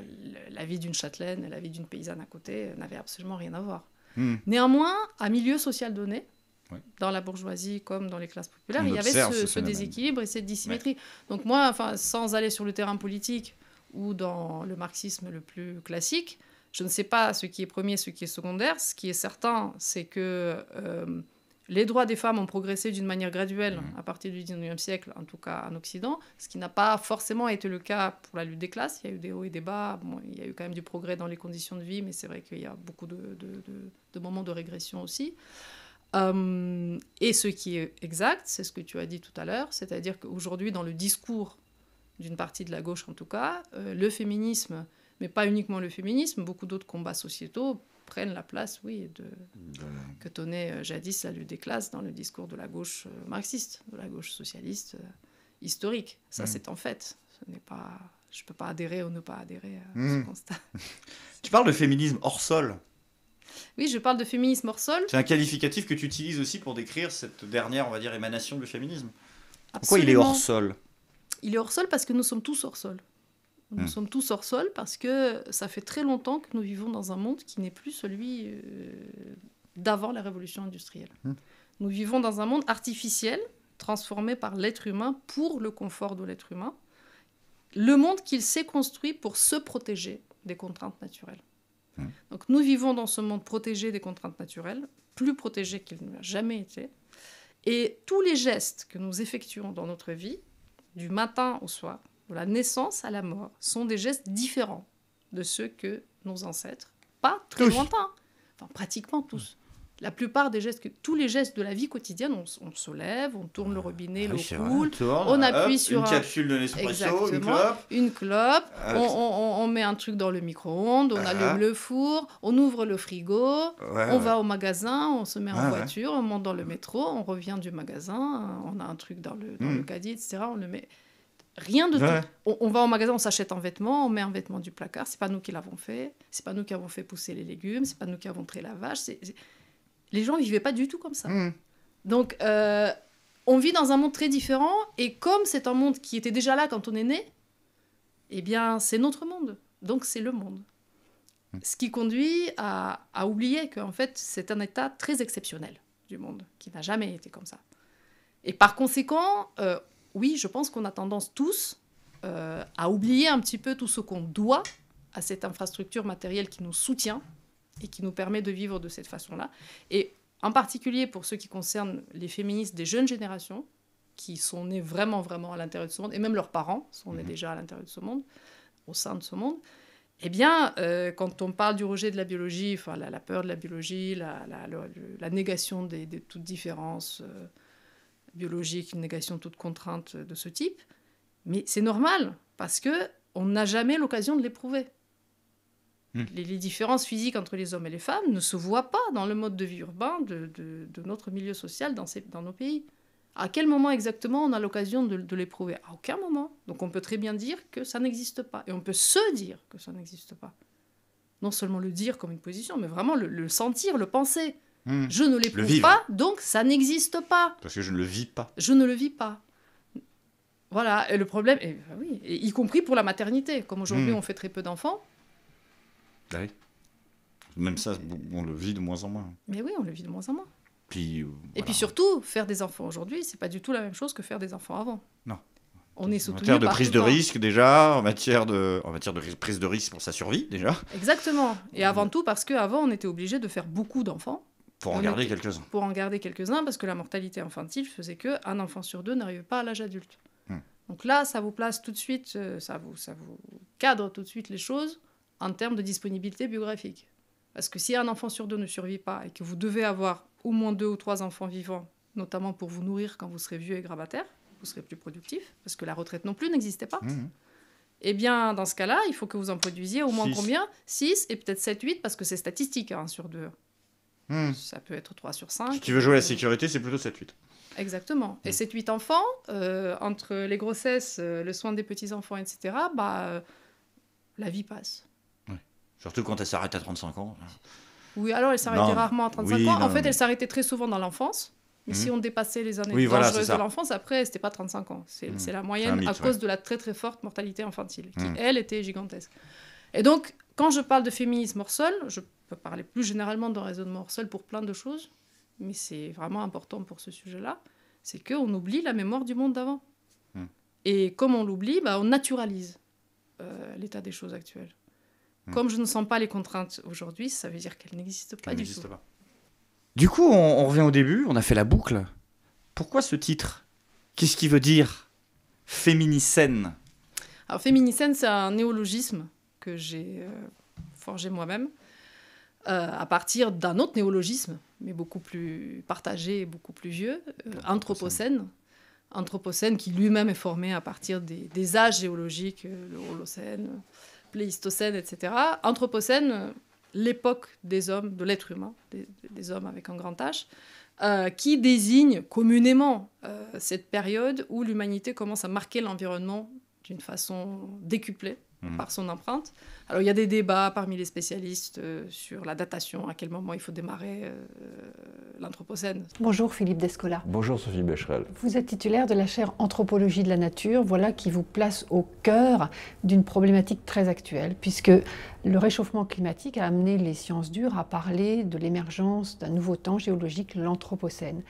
la vie d'une châtelaine et la vie d'une paysanne à côté n'avaient absolument rien à voir. Mmh. Néanmoins, à milieu social donné, oui. dans la bourgeoisie comme dans les classes populaires, on il y avait ce, ce, ce déséquilibre et cette dissymétrie. Ouais. Donc moi, enfin, sans aller sur le terrain politique ou dans le marxisme le plus classique, je ne sais pas ce qui est premier, ce qui est secondaire. Ce qui est certain, c'est que euh, les droits des femmes ont progressé d'une manière graduelle mmh. à partir du dix-neuvième siècle, en tout cas en Occident, ce qui n'a pas forcément été le cas pour la lutte des classes. Il y a eu des hauts et des bas. Bon, il y a eu quand même du progrès dans les conditions de vie, mais c'est vrai qu'il y a beaucoup de, de, de, de moments de régression aussi. Euh, et ce qui est exact, c'est ce que tu as dit tout à l'heure, c'est-à-dire qu'aujourd'hui, dans le discours d'une partie de la gauche en tout cas, euh, le féminisme, mais pas uniquement le féminisme, beaucoup d'autres combats sociétaux prennent la place, oui, de, de... que tenait euh, jadis la lutte des classes dans le discours de la gauche euh, marxiste, de la gauche socialiste euh, historique. Ça, mmh. c'est en fait. Ce n'est pas... Je ne peux pas adhérer ou ne pas adhérer à mmh. ce constat. Tu parles de féminisme hors sol. Oui, je parle de féminisme hors sol. C'est un qualificatif que tu utilises aussi pour décrire cette dernière, on va dire, émanation du féminisme. Absolument. Pourquoi il est hors sol? Il est hors sol parce que nous sommes tous hors sol. Nous mmh. sommes tous hors sol parce que ça fait très longtemps que nous vivons dans un monde qui n'est plus celui euh, d'avant la révolution industrielle. Mmh. Nous vivons dans un monde artificiel, transformé par l'être humain pour le confort de l'être humain. Le monde qu'il s'est construit pour se protéger des contraintes naturelles. Mmh. Donc nous vivons dans ce monde protégé des contraintes naturelles, plus protégé qu'il ne l'a jamais été. Et tous les gestes que nous effectuons dans notre vie, du matin au soir, de la naissance à la mort, sont des gestes différents de ceux que nos ancêtres, pas très tous. lointains, enfin pratiquement tous. La plupart des gestes, que, tous les gestes de la vie quotidienne, on, on se lève, on tourne le robinet, ah, l'eau coule, on appuie hop, sur une un... capsule de Nespresso, une clope, une clope ah, on, on, on met un truc dans le micro-ondes, on ah, allume ah. le four, on ouvre le frigo, ouais, on ouais. va au magasin, on se met ah, en voiture, ouais. on monte dans le métro, on revient du magasin, on a un truc dans le, dans mm. le caddie, et cetera. On le met... Rien de ouais. tout. On, on va au magasin, on s'achète un vêtement, on met un vêtement du placard. C'est pas nous qui l'avons fait. C'est pas nous qui avons fait pousser les légumes. C'est pas nous qui avons traité la vache. C'est, c'est... Les gens vivaient pas du tout comme ça. Mmh. Donc, euh, on vit dans un monde très différent. Et comme c'est un monde qui était déjà là quand on est né, eh bien, c'est notre monde. Donc, c'est le monde. Ce qui conduit à, à oublier qu'en fait, c'est un état très exceptionnel du monde, qui n'a jamais été comme ça. Et par conséquent, euh, oui, je pense qu'on a tendance tous euh, à oublier un petit peu tout ce qu'on doit à cette infrastructure matérielle qui nous soutient et qui nous permet de vivre de cette façon-là. Et en particulier pour ce qui concerne les féministes des jeunes générations, qui sont nés vraiment, vraiment à l'intérieur de ce monde, et même leurs parents sont nés déjà à l'intérieur de ce monde, au sein de ce monde. Eh bien, euh, quand on parle du rejet de la biologie, enfin, la, la peur de la biologie, la, la, la, la négation de toute différence euh, biologique, une négation de toute contrainte de ce type, mais c'est normal, parce qu'on n'a jamais l'occasion de l'éprouver. Mmh. Les, les différences physiques entre les hommes et les femmes ne se voient pas dans le mode de vie urbain de, de, de notre milieu social dans, ces, dans nos pays. À quel moment exactement on a l'occasion de, de l'éprouver? À aucun moment. Donc on peut très bien dire que ça n'existe pas. Et on peut se dire que ça n'existe pas. Non seulement le dire comme une position, mais vraiment le, le sentir, le penser. Mmh. Je ne l'éprouve pas, donc ça n'existe pas. Parce que je ne le vis pas. Je ne le vis pas. Voilà, et le problème, et, ben oui, et, y compris pour la maternité. Comme aujourd'hui, mmh. on fait très peu d'enfants. Ah oui. Même ça, on le vit de moins en moins. Mais oui, on le vit de moins en moins. Puis, euh, voilà. Et puis surtout, faire des enfants aujourd'hui, c'est pas du tout la même chose que faire des enfants avant. Non. On est soutenu par... En matière de prise de risque, déjà, en matière de, en matière de prise de risque pour sa survie, déjà. Exactement. Et avant tout, parce qu'avant, on était obligé de faire beaucoup d'enfants. Pour en garder quelques-uns. Pour en garder quelques-uns, parce que la mortalité infantile faisait qu'un enfant sur deux n'arrivait pas à l'âge adulte. Hum. Donc là, ça vous place tout de suite, ça vous, ça vous cadre tout de suite les choses en termes de disponibilité biographique. Parce que si un enfant sur deux ne survit pas et que vous devez avoir au moins deux ou trois enfants vivants, notamment pour vous nourrir quand vous serez vieux et grabataire, vous serez plus productif, parce que la retraite non plus n'existait pas. Mmh. Eh bien, dans ce cas-là, il faut que vous en produisiez au moins six. Combien? six et peut-être sept, huit, parce que c'est statistique, un hein, sur deux. Mmh. Ça peut être trois sur cinq. Si tu veux jouer à la sécurité, c'est plutôt sept huit. Exactement. Mmh. Et sept huit enfants, euh, entre les grossesses, euh, le soin des petits-enfants, et cetera, bah, euh, la vie passe. Oui. Surtout quand elle s'arrête à trente-cinq ans. Oui, alors elle s'arrêtait rarement à trente-cinq oui, ans. Non, en fait, mais... elle s'arrêtait très souvent dans l'enfance. Mais mmh. si on dépassait les années oui, dangereuses voilà, de l'enfance, après, c'était pas trente-cinq ans. C'est mmh. la moyenne mythe, à cause ouais. de la très très forte mortalité infantile, qui, mmh. elle, était gigantesque. Et donc, quand je parle de féminisme hors sol, je peux parler plus généralement d'un raisonnement hors sol pour plein de choses, mais c'est vraiment important pour ce sujet-là, c'est qu'on oublie la mémoire du monde d'avant. Mmh. Et comme on l'oublie, bah, on naturalise euh, l'état des choses actuelles. Comme je ne sens pas les contraintes aujourd'hui, ça veut dire qu'elles n'existent pas du tout. Pas. Du coup, on, on revient au début, on a fait la boucle. Pourquoi ce titre? Qu'est-ce qui veut dire Féminicène? Alors, Féminicène, c'est un néologisme que j'ai euh, forgé moi-même euh, à partir d'un autre néologisme, mais beaucoup plus partagé et beaucoup plus vieux, euh, Anthropocène. Anthropocène qui lui-même est formé à partir des, des âges géologiques, euh, le Holocène... Pléistocène, et cetera. Anthropocène, l'époque des hommes, de l'être humain, des, des hommes avec un grand H, euh, qui désigne communément euh, cette période où l'humanité commence à marquer l'environnement d'une façon décuplée mmh. par son empreinte. Alors, il y a des débats parmi les spécialistes euh, sur la datation, à quel moment il faut démarrer euh, l'Anthropocène. Bonjour Philippe Descola. Bonjour Sophie Bécherel. Vous êtes titulaire de la chaire Anthropologie de la nature, voilà qui vous place au cœur d'une problématique très actuelle, puisque le réchauffement climatique a amené les sciences dures à parler de l'émergence d'un nouveau temps géologique, l'Anthropocène.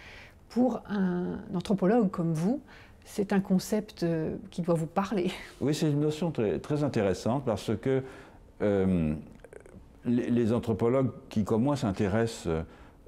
Pour un anthropologue comme vous, c'est un concept qui doit vous parler. Oui, c'est une notion très, très intéressante parce que euh, les, les anthropologues qui, comme moi, s'intéressent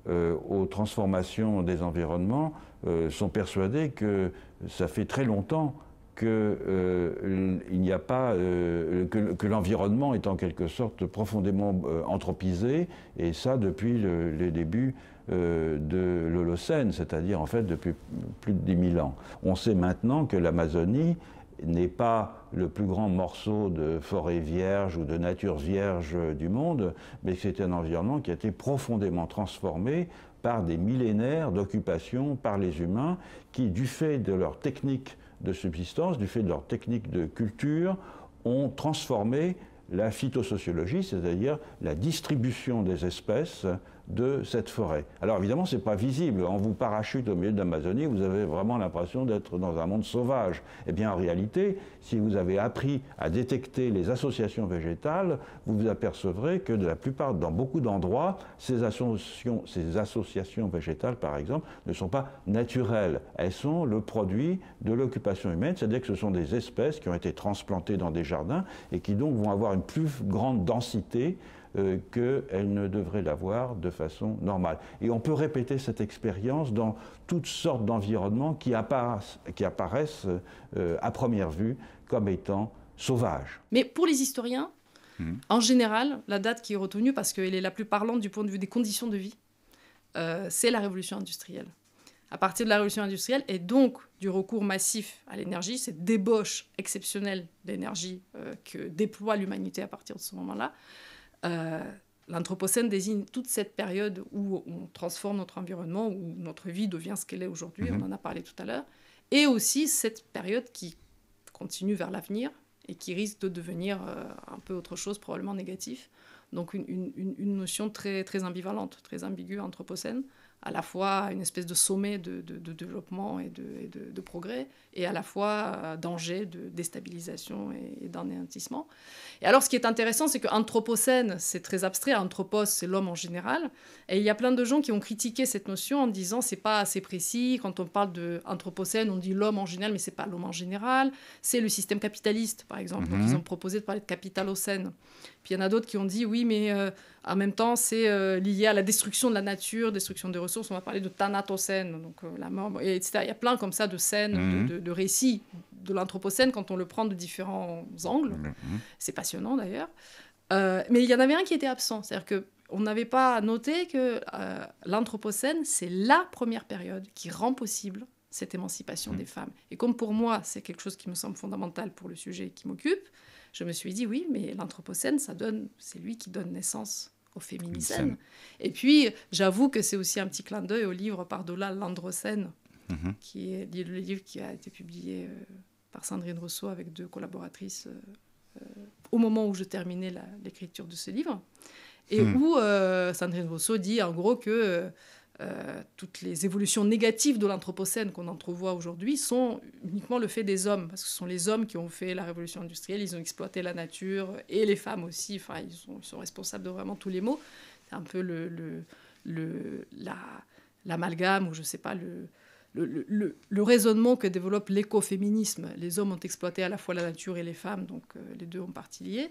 euh, aux transformations des environnements euh, sont persuadés que ça fait très longtemps que, euh, il n'y a pas, euh, que, que l'environnement est en quelque sorte profondément euh, anthropisé, et ça depuis le, les débuts euh, de l'Holocène, c'est-à-dire en fait depuis plus de dix mille ans. On sait maintenant que l'Amazonie n'est pas le plus grand morceau de forêt vierge ou de nature vierge du monde, mais c'est un environnement qui a été profondément transformé par des millénaires d'occupation par les humains qui, du fait de leur technique de subsistance, du fait de leur technique de culture, ont transformé la phytosociologie, c'est-à-dire la distribution des espèces de cette forêt. Alors évidemment, ce n'est pas visible. On vous parachute au milieu de l'Amazonie, vous avez vraiment l'impression d'être dans un monde sauvage. Eh bien, en réalité, si vous avez appris à détecter les associations végétales, vous vous apercevrez que de la plupart, dans beaucoup d'endroits, ces associations, ces associations végétales, par exemple, ne sont pas naturelles. Elles sont le produit de l'occupation humaine, c'est-à-dire que ce sont des espèces qui ont été transplantées dans des jardins et qui donc vont avoir une plus grande densité Euh, qu'elle ne devrait l'avoir de façon normale. Et on peut répéter cette expérience dans toutes sortes d'environnements qui apparaissent, qui apparaissent euh, à première vue comme étant sauvages. Mais pour les historiens, mmh. en général, la date qui est retenue, parce qu'elle est la plus parlante du point de vue des conditions de vie, euh, c'est la révolution industrielle. À partir de la révolution industrielle et donc du recours massif à l'énergie, cette débauche exceptionnelle d'énergie euh, que déploie l'humanité à partir de ce moment-là, Euh, l'Anthropocène désigne toute cette période où on transforme notre environnement, où notre vie devient ce qu'elle est aujourd'hui, mmh. on en a parlé tout à l'heure, et aussi cette période qui continue vers l'avenir et qui risque de devenir euh, un peu autre chose, probablement négatif. Donc une, une, une notion très, très ambivalente, très ambiguë, Anthropocène, à la fois une espèce de sommet de, de, de développement et, de, et de, de progrès, et à la fois euh, danger de déstabilisation et, et d'anéantissement. Et alors, ce qui est intéressant, c'est que Anthropocène, c'est très abstrait, Anthropos, c'est l'homme en général, et il y a plein de gens qui ont critiqué cette notion en disant c'est pas assez précis, quand on parle d'Anthropocène, on dit l'homme en général, mais c'est pas l'homme en général, c'est le système capitaliste, par exemple. Mm-hmm. Donc, ils ont proposé de parler de Capitalocène. Puis il y en a d'autres qui ont dit oui, mais euh, en même temps, c'est euh, lié à la destruction de la nature, destruction des ressources. On va parler de Thanatocène, donc euh, la mort, et cetera. Il y a plein comme ça de scènes, mmh. de, de, de récits de l'Anthropocène quand on le prend de différents angles. Mmh. C'est passionnant d'ailleurs. Euh, mais il y en avait un qui était absent, c'est-à-dire qu'on n'avait pas noté que euh, l'Anthropocène, c'est la première période qui rend possible cette émancipation mmh. des femmes. Et comme pour moi, c'est quelque chose qui me semble fondamental pour le sujet qui m'occupe, je me suis dit oui, mais l'Anthropocène, ça donne, c'est lui qui donne naissance au Féminicène. Et puis, j'avoue que c'est aussi un petit clin d'œil au livre par-delà l'Androcène, mm-hmm. qui est le livre qui a été publié euh, par Sandrine Rousseau avec deux collaboratrices euh, euh, au moment où je terminais l'écriture de ce livre, et mm. où euh, Sandrine Rousseau dit en gros que euh, toutes les évolutions négatives de l'Anthropocène qu'on entrevoit aujourd'hui sont uniquement le fait des hommes, parce que ce sont les hommes qui ont fait la révolution industrielle, ils ont exploité la nature, et les femmes aussi, enfin, ils sont, ils sont responsables de vraiment tous les maux. C'est un peu le, le, le, la, l'amalgame, ou je sais pas, le, le, le, le raisonnement que développe l'écoféminisme. Les hommes ont exploité à la fois la nature et les femmes, donc euh, les deux ont partie liée.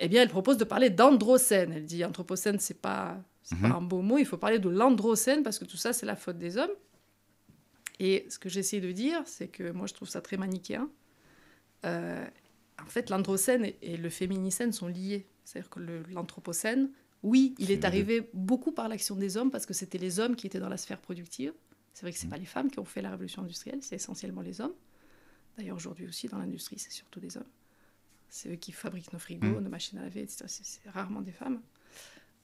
Eh bien, elle propose de parler d'androcène. Elle dit anthropocène, c'est pas, c'est mmh. pas un beau mot. Il faut parler de l'androcène parce que tout ça, c'est la faute des hommes. Et ce que j'essaie de dire, c'est que moi, je trouve ça très manichéen. Euh, en fait, l'androcène et, et le féminicène sont liés. C'est-à-dire que l'anthropocène, oui, il est, est arrivé beaucoup par l'action des hommes parce que c'était les hommes qui étaient dans la sphère productive. C'est vrai que c'est mmh. pas les femmes qui ont fait la révolution industrielle, c'est essentiellement les hommes. D'ailleurs, aujourd'hui aussi, dans l'industrie, c'est surtout des hommes. C'est eux qui fabriquent nos frigos, mmh. nos machines à laver, et cetera. C'est rarement des femmes.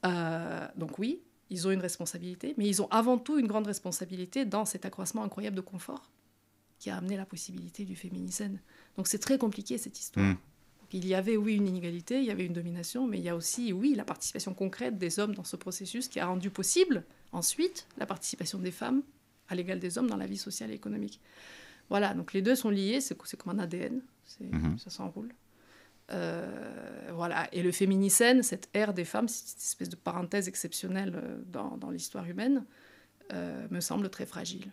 Euh, donc oui, ils ont une responsabilité, mais ils ont avant tout une grande responsabilité dans cet accroissement incroyable de confort qui a amené la possibilité du féminicène. Donc c'est très compliqué, cette histoire. Mmh. Donc, il y avait, oui, une inégalité, il y avait une domination, mais il y a aussi, oui, la participation concrète des hommes dans ce processus qui a rendu possible, ensuite, la participation des femmes à l'égal des hommes dans la vie sociale et économique. Voilà, donc les deux sont liés, c'est comme un A D N, mmh. ça s'enroule. Euh, voilà. Et le féminicène, cette ère des femmes, cette espèce de parenthèse exceptionnelle dans, dans l'histoire humaine, euh, me semble très fragile.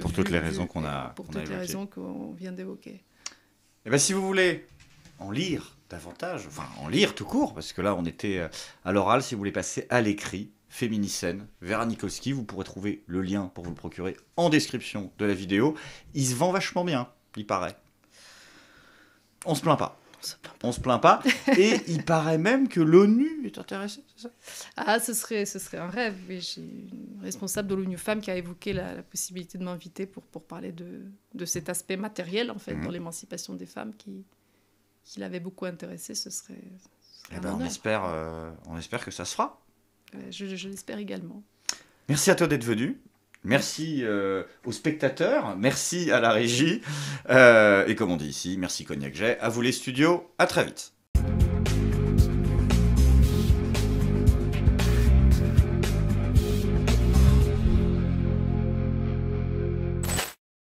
Pour toutes les raisons qu'on a évoquées. Pour toutes les raisons qu'on vient d'évoquer. Eh bien, si vous voulez en lire davantage, enfin en lire tout court, parce que là on était à l'oral, si vous voulez passer à l'écrit, Féminicène, Véra Nikolski, vous pourrez trouver le lien pour vous le procurer en description de la vidéo. Il se vend vachement bien, il paraît. On se plaint pas. On se plaint pas. Et il paraît même que l'ONU est intéressée, c'est ça? Ah, ce serait, ce serait un rêve. Oui, j'ai une responsable de l'ONU Femmes qui a évoqué la, la possibilité de m'inviter pour, pour parler de, de cet aspect matériel, en fait, mmh. dans l'émancipation des femmes qui, qui l'avait beaucoup intéressée. Ce serait, ce serait eh ben, on espère, euh, on espère que ça se fera. Euh, je je, je l'espère également. Merci à toi d'être venu. Merci euh, aux spectateurs, merci à la régie, euh, et comme on dit ici, merci Cognac Jet, à vous les studios, à très vite.